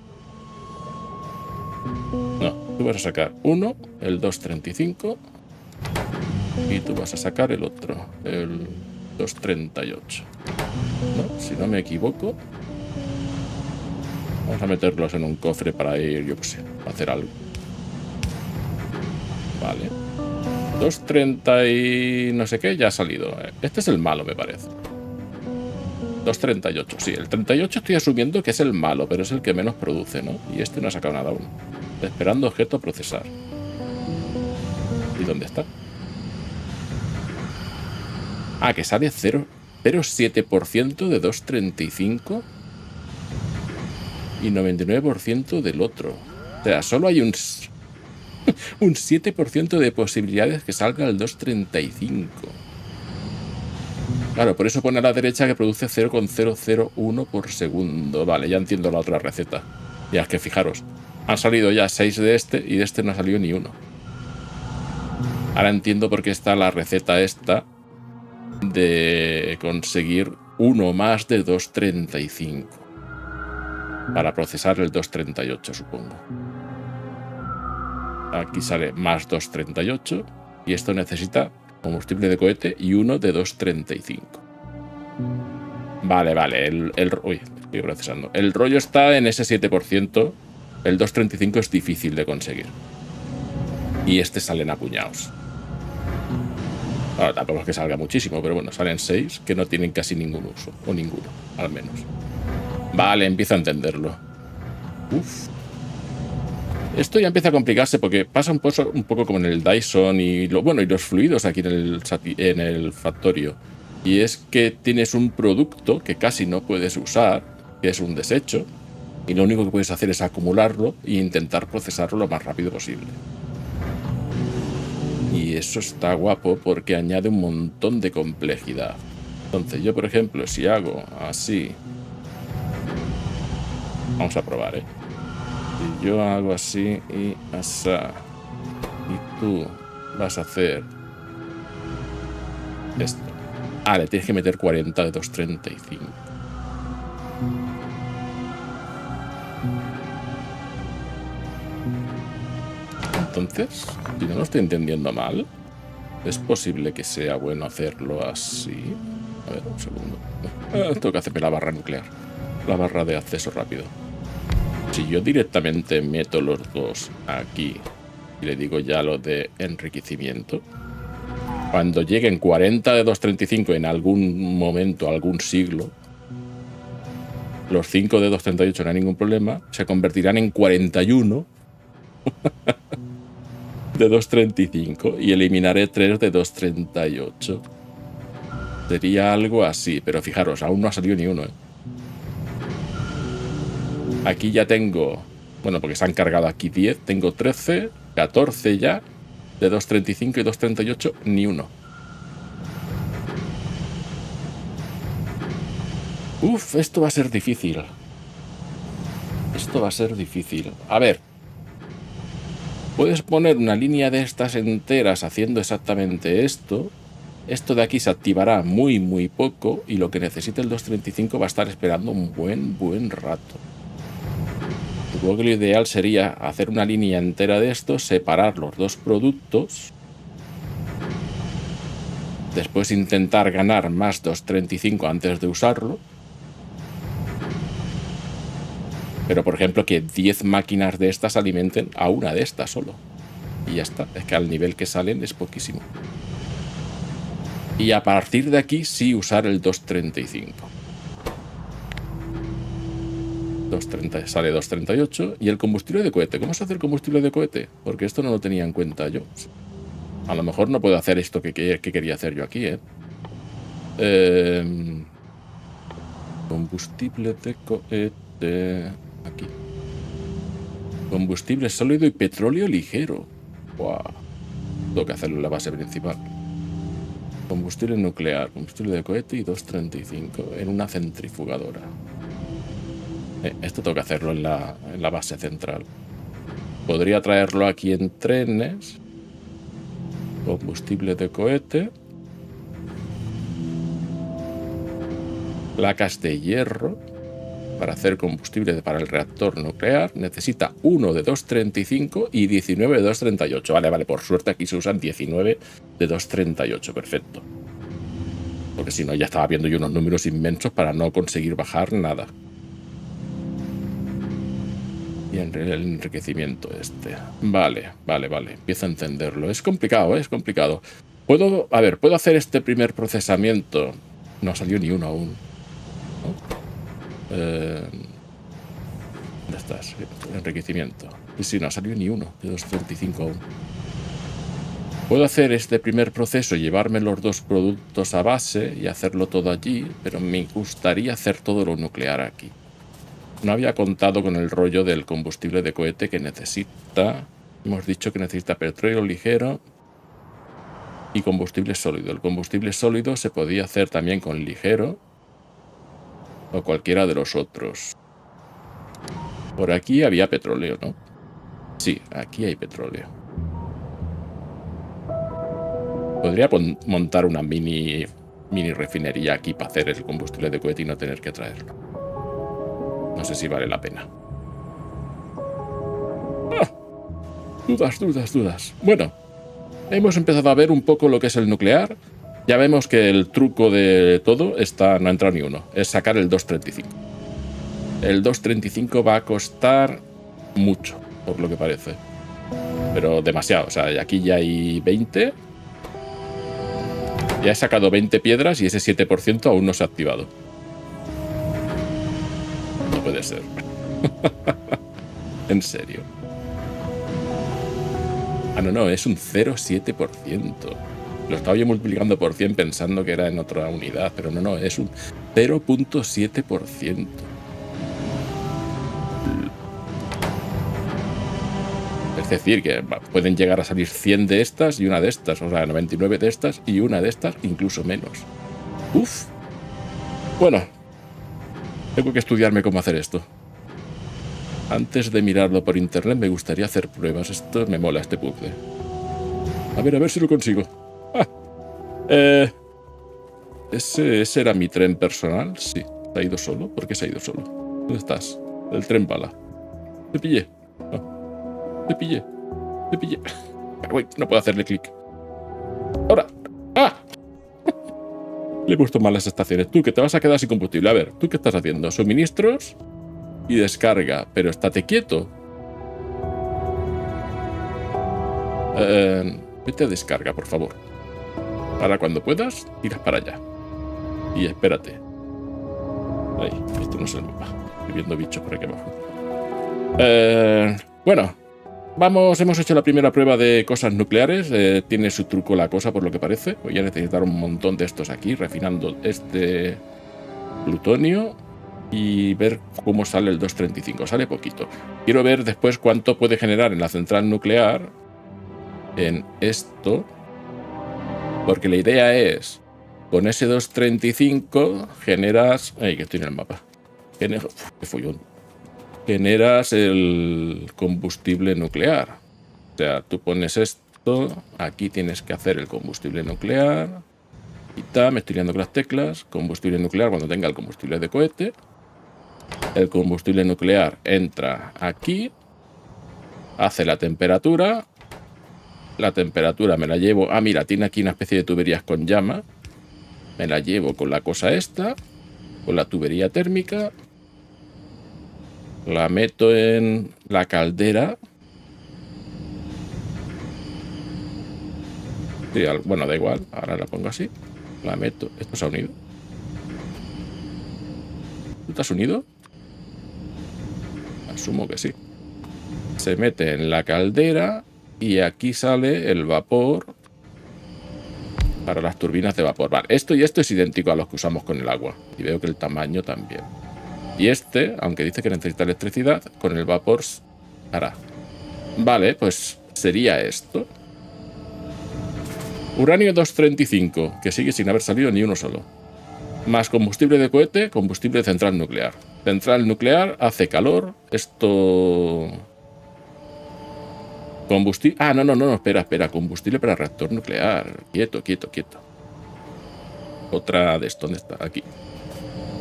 No, tú vas a sacar uno, el 235. Y tú vas a sacar el otro, el 238. ¿No? Si no me equivoco. Vamos a meterlos en un cofre para ir, yo qué sé, a hacer algo. Vale. 230 y no sé qué ya ha salido. Este es el malo, me parece. 238, sí, el 38 estoy asumiendo que es el malo, pero es el que menos produce, ¿no? Y este no ha sacado nada aún. Esperando objeto a procesar. ¿Y dónde está? Ah, que sale 0,7% de 235 y 99% del otro. O sea, solo hay un 7% de posibilidades que salga el 235. Claro, por eso pone a la derecha que produce 0,001 por segundo. Vale, ya entiendo la otra receta. Ya es que fijaros, han salido ya 6 de este y de este no ha salido ni uno. Ahora entiendo por qué está la receta esta de conseguir uno más de 235. Para procesar el 238, supongo. Aquí sale más 238 y esto necesita combustible de cohete y uno de 2,35. Vale, vale. Uy, estoy procesando. El rollo está en ese 7%. El 2,35 es difícil de conseguir. Y este salen apuñados. Ahora, tampoco es que salga muchísimo, pero bueno, salen 6 que no tienen casi ningún uso. O ninguno, al menos. Vale, empiezo a entenderlo. Uf. Esto ya empieza a complicarse porque pasa un poco como en el Dyson y los fluidos aquí en el Factorio. Y es que tienes un producto que casi no puedes usar, que es un desecho, y lo único que puedes hacer es acumularlo e intentar procesarlo lo más rápido posible. Y eso está guapo porque añade un montón de complejidad. Entonces yo, por ejemplo, si hago así... Vamos a probar, ¿eh? Si yo hago así y asá, y tú vas a hacer esto. Ah, le tienes que meter 40 de 235. Entonces, si no lo estoy entendiendo mal, es posible que sea bueno hacerlo así. A ver, un segundo. Tengo que hacerme la barra nuclear. La barra de acceso rápido. Si yo directamente meto los dos aquí y le digo ya lo de enriquecimiento, cuando lleguen 40 de 235 en algún momento, algún siglo, los 5 de 238 no hay ningún problema, se convertirán en 41 de 235 y eliminaré 3 de 238. Sería algo así, pero fijaros, aún no ha salido ni uno, ¿eh? Aquí ya tengo, bueno, porque se han cargado aquí 10, tengo 13, 14 ya, de 235 y 238, ni uno. Uf, esto va a ser difícil. Esto va a ser difícil. A ver, puedes poner una línea de estas enteras haciendo exactamente esto. Esto de aquí se activará muy, muy poco y lo que necesita el 235 va a estar esperando un buen rato. Supongo que lo ideal sería hacer una línea entera de estos, separar los dos productos, después intentar ganar más 235 antes de usarlo. Pero por ejemplo que 10 máquinas de estas alimenten a una de estas solo. Y ya está, es que al nivel que salen es poquísimo. Y a partir de aquí sí usar el 235. 230, sale 238 y el combustible de cohete. ¿Cómo se hace el combustible de cohete? Porque esto no lo tenía en cuenta yo. A lo mejor no puedo hacer esto que quería hacer yo aquí, ¿eh? Combustible de cohete. Aquí. Combustible sólido y petróleo ligero. Wow. Tengo que hacerlo en la base principal. Combustible nuclear, combustible de cohete y 235 en una centrifugadora. Esto tengo que hacerlo en la base central. Podría traerlo aquí en trenes. Combustible de cohete. Placas de hierro. Para hacer combustible para el reactor nuclear necesita 1 de 235 y 19 de 238. Vale, vale, por suerte aquí se usan 19 de 238. Perfecto. Porque si no ya estaba viendo yo unos números inmensos para no conseguir bajar nada. Y el enriquecimiento este. Vale, vale, vale. Empiezo a entenderlo. Es complicado, ¿eh? Es complicado. Puedo, a ver, puedo hacer este primer procesamiento. No salió ni uno aún. ¿Dónde estás? Enriquecimiento. Y si no ha salido ni uno, de 235 aún. Puedo hacer este primer proceso, llevarme los dos productos a base y hacerlo todo allí, pero me gustaría hacer todo lo nuclear aquí. No había contado con el rollo del combustible de cohete que necesita. Hemos dicho que necesita petróleo ligero y combustible sólido. El combustible sólido se podía hacer también con ligero o cualquiera de los otros. Por aquí había petróleo, ¿no? Sí, aquí hay petróleo. Podría montar una mini refinería aquí para hacer el combustible de cohete y no tener que traerlo. No sé si vale la pena. ¡Ah! Dudas, dudas, dudas. Bueno, hemos empezado a ver un poco lo que es el nuclear. Ya vemos que el truco de todo está, no ha entrado ni uno. Es sacar el 235. El 235 va a costar mucho, por lo que parece. Pero demasiado. O sea, aquí ya hay 20. Ya he sacado 20 piedras y ese 7% aún no se ha activado. No puede ser. En serio. Ah, no, no, es un 0,7%. Lo estaba yo multiplicando por 100 pensando que era en otra unidad, pero no, no, es un 0,7%. Es decir, que pueden llegar a salir 100 de estas y una de estas, o sea, 99 de estas y una de estas, incluso menos. Uf. Bueno, tengo que estudiarme cómo hacer esto. Antes de mirarlo por internet me gustaría hacer pruebas. Esto me mola, este puzzle. A ver si lo consigo. Ah. ¿Ese era mi tren personal? Sí. ¿Se ha ido solo? ¿Por qué se ha ido solo? ¿Dónde estás? El tren bala. Te pillé. Te pillé, te pillé. No puedo hacerle clic. Ahora. ¡Ah! Le he puesto mal las estaciones. Tú, que te vas a quedar sin combustible. A ver, ¿tú qué estás haciendo? Suministros y descarga. Pero estate quieto. Vete a descarga, por favor. Para cuando puedas, tiras para allá. Y espérate. Ay, esto no es el mapa. Estoy viendo bichos por aquí abajo. Bueno. Vamos, hemos hecho la primera prueba de cosas nucleares. Tiene su truco la cosa, por lo que parece. Voy a necesitar un montón de estos aquí, refinando este plutonio y ver cómo sale el 235. Sale poquito. Quiero ver después cuánto puede generar en la central nuclear en esto, porque la idea es, con ese 235 generas... Ay, que estoy en el mapa. Uf, qué follón. Generas el combustible nuclear. O sea, tú pones esto, aquí tienes que hacer el combustible nuclear. Y está, me estoy liando con las teclas. Combustible nuclear cuando tenga el combustible de cohete. El combustible nuclear entra aquí, hace la temperatura. La temperatura me la llevo... Ah, mira, tiene aquí una especie de tuberías con llama. Me la llevo con la cosa esta, con la tubería térmica. La meto en la caldera. Sí, bueno, da igual. Ahora la pongo así. La meto. ¿Esto se ha unido? ¿Tú te has unido? Asumo que sí. Se mete en la caldera y aquí sale el vapor para las turbinas de vapor. Vale, esto y esto es idéntico a los que usamos con el agua. Y veo que el tamaño también. Y este, aunque dice que necesita electricidad, con el vapor hará. Vale, pues sería esto. Uranio 235, que sigue sin haber salido ni uno solo. Más combustible de cohete, combustible de central nuclear. Central nuclear hace calor. Esto... Combustible... Ah, no, no, no, espera, espera. Combustible para reactor nuclear. Quieto, quieto, quieto. Otra de esto, ¿dónde está? Aquí.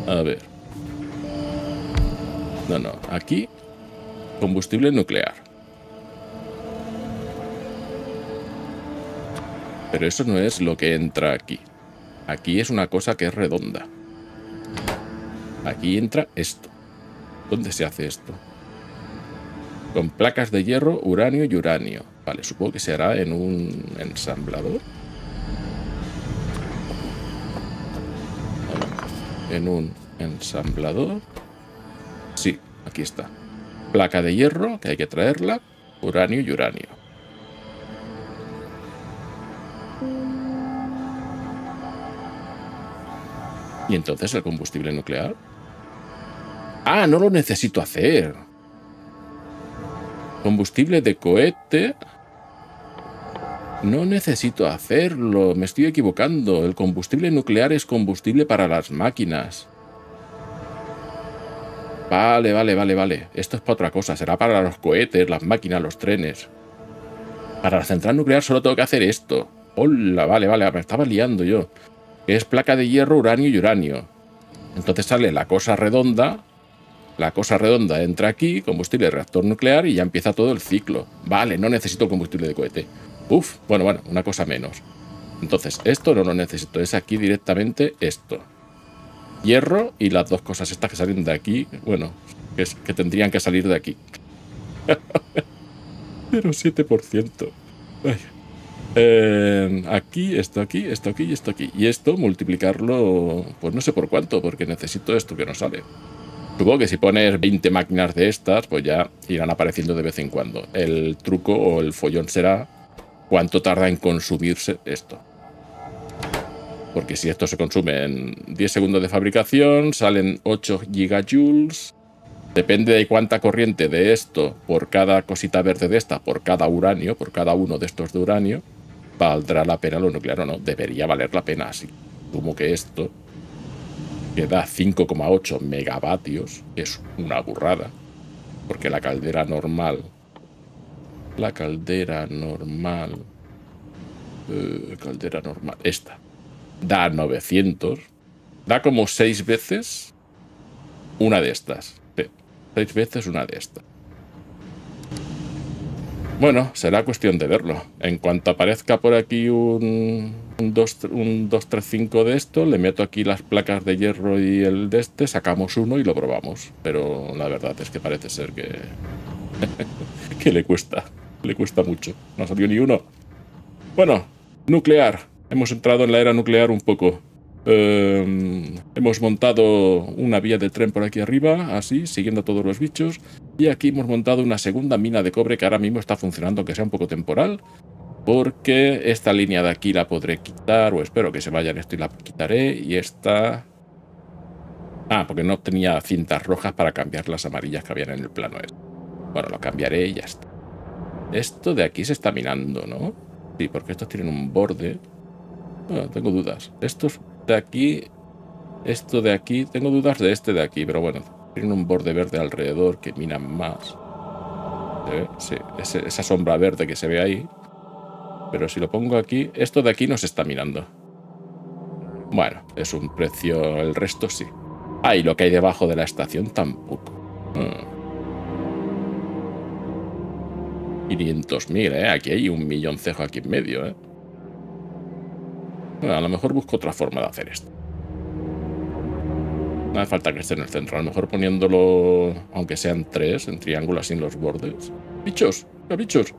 A ver. No, no. Aquí, combustible nuclear. Pero eso no es lo que entra aquí. Aquí es una cosa que es redonda. Aquí entra esto. ¿Dónde se hace esto? Con placas de hierro, uranio y uranio. Vale, supongo que se hará en un ensamblador. En un ensamblador. Aquí está. Placa de hierro, que hay que traerla. Uranio y uranio. ¿Y entonces el combustible nuclear? ¡Ah, no lo necesito hacer! Combustible de cohete... No necesito hacerlo, me estoy equivocando. El combustible nuclear es combustible para las máquinas. Vale, vale, vale, vale. Esto es para otra cosa. Será para los cohetes, las máquinas, los trenes. Para la central nuclear solo tengo que hacer esto. Hola, vale, vale. Me estaba liando yo. Es placa de hierro, uranio y uranio. Entonces sale la cosa redonda. La cosa redonda entra aquí, combustible de reactor nuclear y ya empieza todo el ciclo. Vale, no necesito combustible de cohete. Uf, bueno, una cosa menos. Entonces, esto no lo necesito. Es aquí directamente esto. Hierro y las dos cosas estas que salen de aquí. Bueno, que tendrían que salir de aquí. 0,7%. Aquí, esto aquí, esto aquí y esto aquí. Y esto, multiplicarlo, pues no sé por cuánto, porque necesito esto que no sale. Supongo que si pones 20 máquinas de estas, pues ya irán apareciendo de vez en cuando. El truco o el follón será... ¿Cuánto tarda en consumirse esto? Porque si esto se consume en 10 segundos de fabricación, salen 8 gigajoules. Depende de cuánta corriente de esto, por cada cosita verde de esta, por cada uranio, por cada uno de estos de uranio, ¿valdrá la pena lo nuclear o no? Debería valer la pena, así como que esto, que da 5,8 megavatios, es una burrada, porque la caldera normal... La caldera normal... caldera normal... Esta. Da 900. Da como 6 veces una de estas. Sí, 6 veces una de estas. Bueno, será cuestión de verlo. En cuanto aparezca por aquí un 235 de esto, le meto aquí las placas de hierro y el de este, sacamos uno y lo probamos. Pero la verdad es que parece ser que... que le cuesta. Le cuesta mucho. No salió ni uno. Bueno, nuclear. Hemos entrado en la era nuclear un poco. Hemos montado una vía de tren por aquí arriba, así, siguiendo a todos los bichos. Y aquí hemos montado una segunda mina de cobre que ahora mismo está funcionando, aunque sea un poco temporal. Porque esta línea de aquí la podré quitar, o espero que se vayan esto y la quitaré. Y esta... Ah, porque no tenía cintas rojas para cambiar las amarillas que habían en el plano este. Bueno, lo cambiaré y ya está. Esto de aquí se está minando, ¿no? Sí, porque estos tienen un borde. Bueno, tengo dudas. Estos de aquí... Esto de aquí... Tengo dudas de este de aquí, pero bueno. Tienen un borde verde alrededor que minan más. Sí, esa sombra verde que se ve ahí. Pero si lo pongo aquí... Esto de aquí no se está minando. Bueno, es un precio... El resto sí. Ah, y lo que hay debajo de la estación tampoco. 500.000, ¿eh? Aquí hay un milloncejo aquí en medio, ¿eh? Bueno, a lo mejor busco otra forma de hacer esto. No hace falta que esté en el centro. A lo mejor poniéndolo, aunque sean tres, en triángulo así en los bordes. ¡Bichos! ¡Los bichos!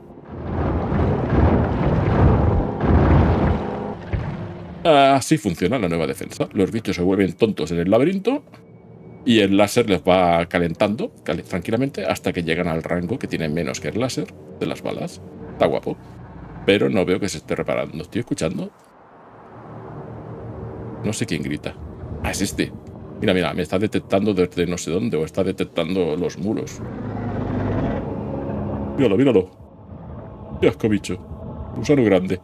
Así funciona la nueva defensa. Los bichos se vuelven tontos en el laberinto y el láser les va calentando tranquilamente hasta que llegan al rango que tiene menos que el láser de las balas. Está guapo. Pero no veo que se esté reparando. ¿Estoy escuchando? No sé quién grita. Ah, es este. Mira, mira, me está detectando desde no sé dónde o está detectando los muros. Míralo, míralo. Qué asco, bicho. Gusano grande.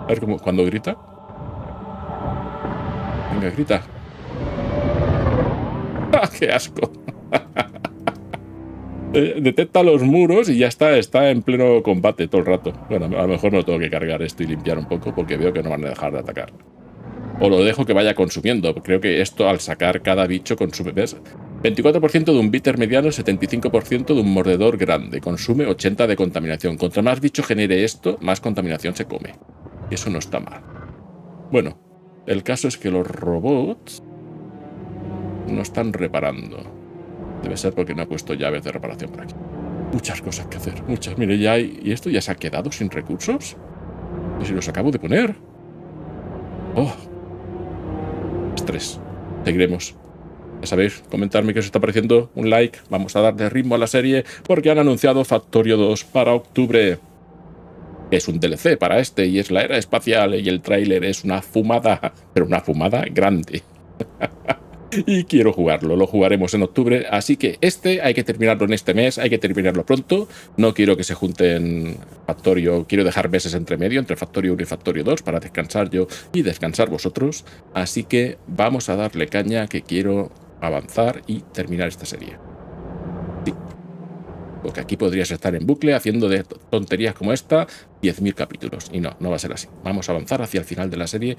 A ver cómo, cuando grita. Venga, grita. ¡Qué asco! Detecta los muros y ya está en pleno combate todo el rato. Bueno, a lo mejor me lo tengo que cargar esto y limpiar un poco porque veo que no van a dejar de atacar. O lo dejo que vaya consumiendo. Creo que esto al sacar cada bicho consume... ¿Ves? 24% de un bitter mediano, 75% de un mordedor grande. Consume 80 de contaminación. Contra más bicho genere esto, más contaminación se come. Y eso no está mal. Bueno, el caso es que los robots... No están reparando. Debe ser porque no he puesto llaves de reparación por aquí. Muchas cosas que hacer. Muchas. Mire, ya hay... ¿Y esto ya se ha quedado sin recursos? ¿Y si los acabo de poner? ¡Oh! Estrés. Seguiremos. Ya sabéis, comentarme qué os está pareciendo, un like, vamos a darle ritmo a la serie porque han anunciado Factorio 2 para octubre. Es un DLC para este y es la era espacial y el tráiler es una fumada, pero una fumada grande. Y quiero jugarlo, lo jugaremos en octubre, así que este hay que terminarlo en este mes, hay que terminarlo pronto. No quiero que se junten Factorio, quiero dejar meses entre medio, entre Factorio 1 y Factorio 2 para descansar yo y descansar vosotros. Así que vamos a darle caña, que quiero avanzar y terminar esta serie. Sí. Porque aquí podrías estar en bucle haciendo de tonterías como esta 10.000 capítulos y no va a ser así. Vamos a avanzar hacia el final de la serie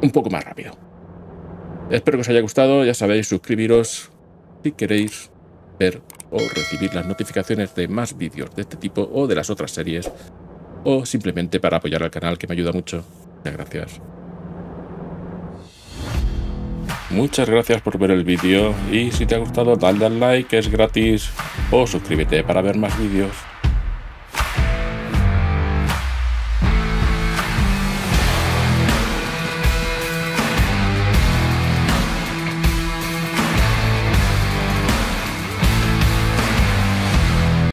un poco más rápido. Espero que os haya gustado, ya sabéis, suscribiros si queréis ver o recibir las notificaciones de más vídeos de este tipo o de las otras series, o simplemente para apoyar al canal, que me ayuda mucho. Muchas gracias. Muchas gracias por ver el vídeo y si te ha gustado dale al like, que es gratis, o suscríbete para ver más vídeos.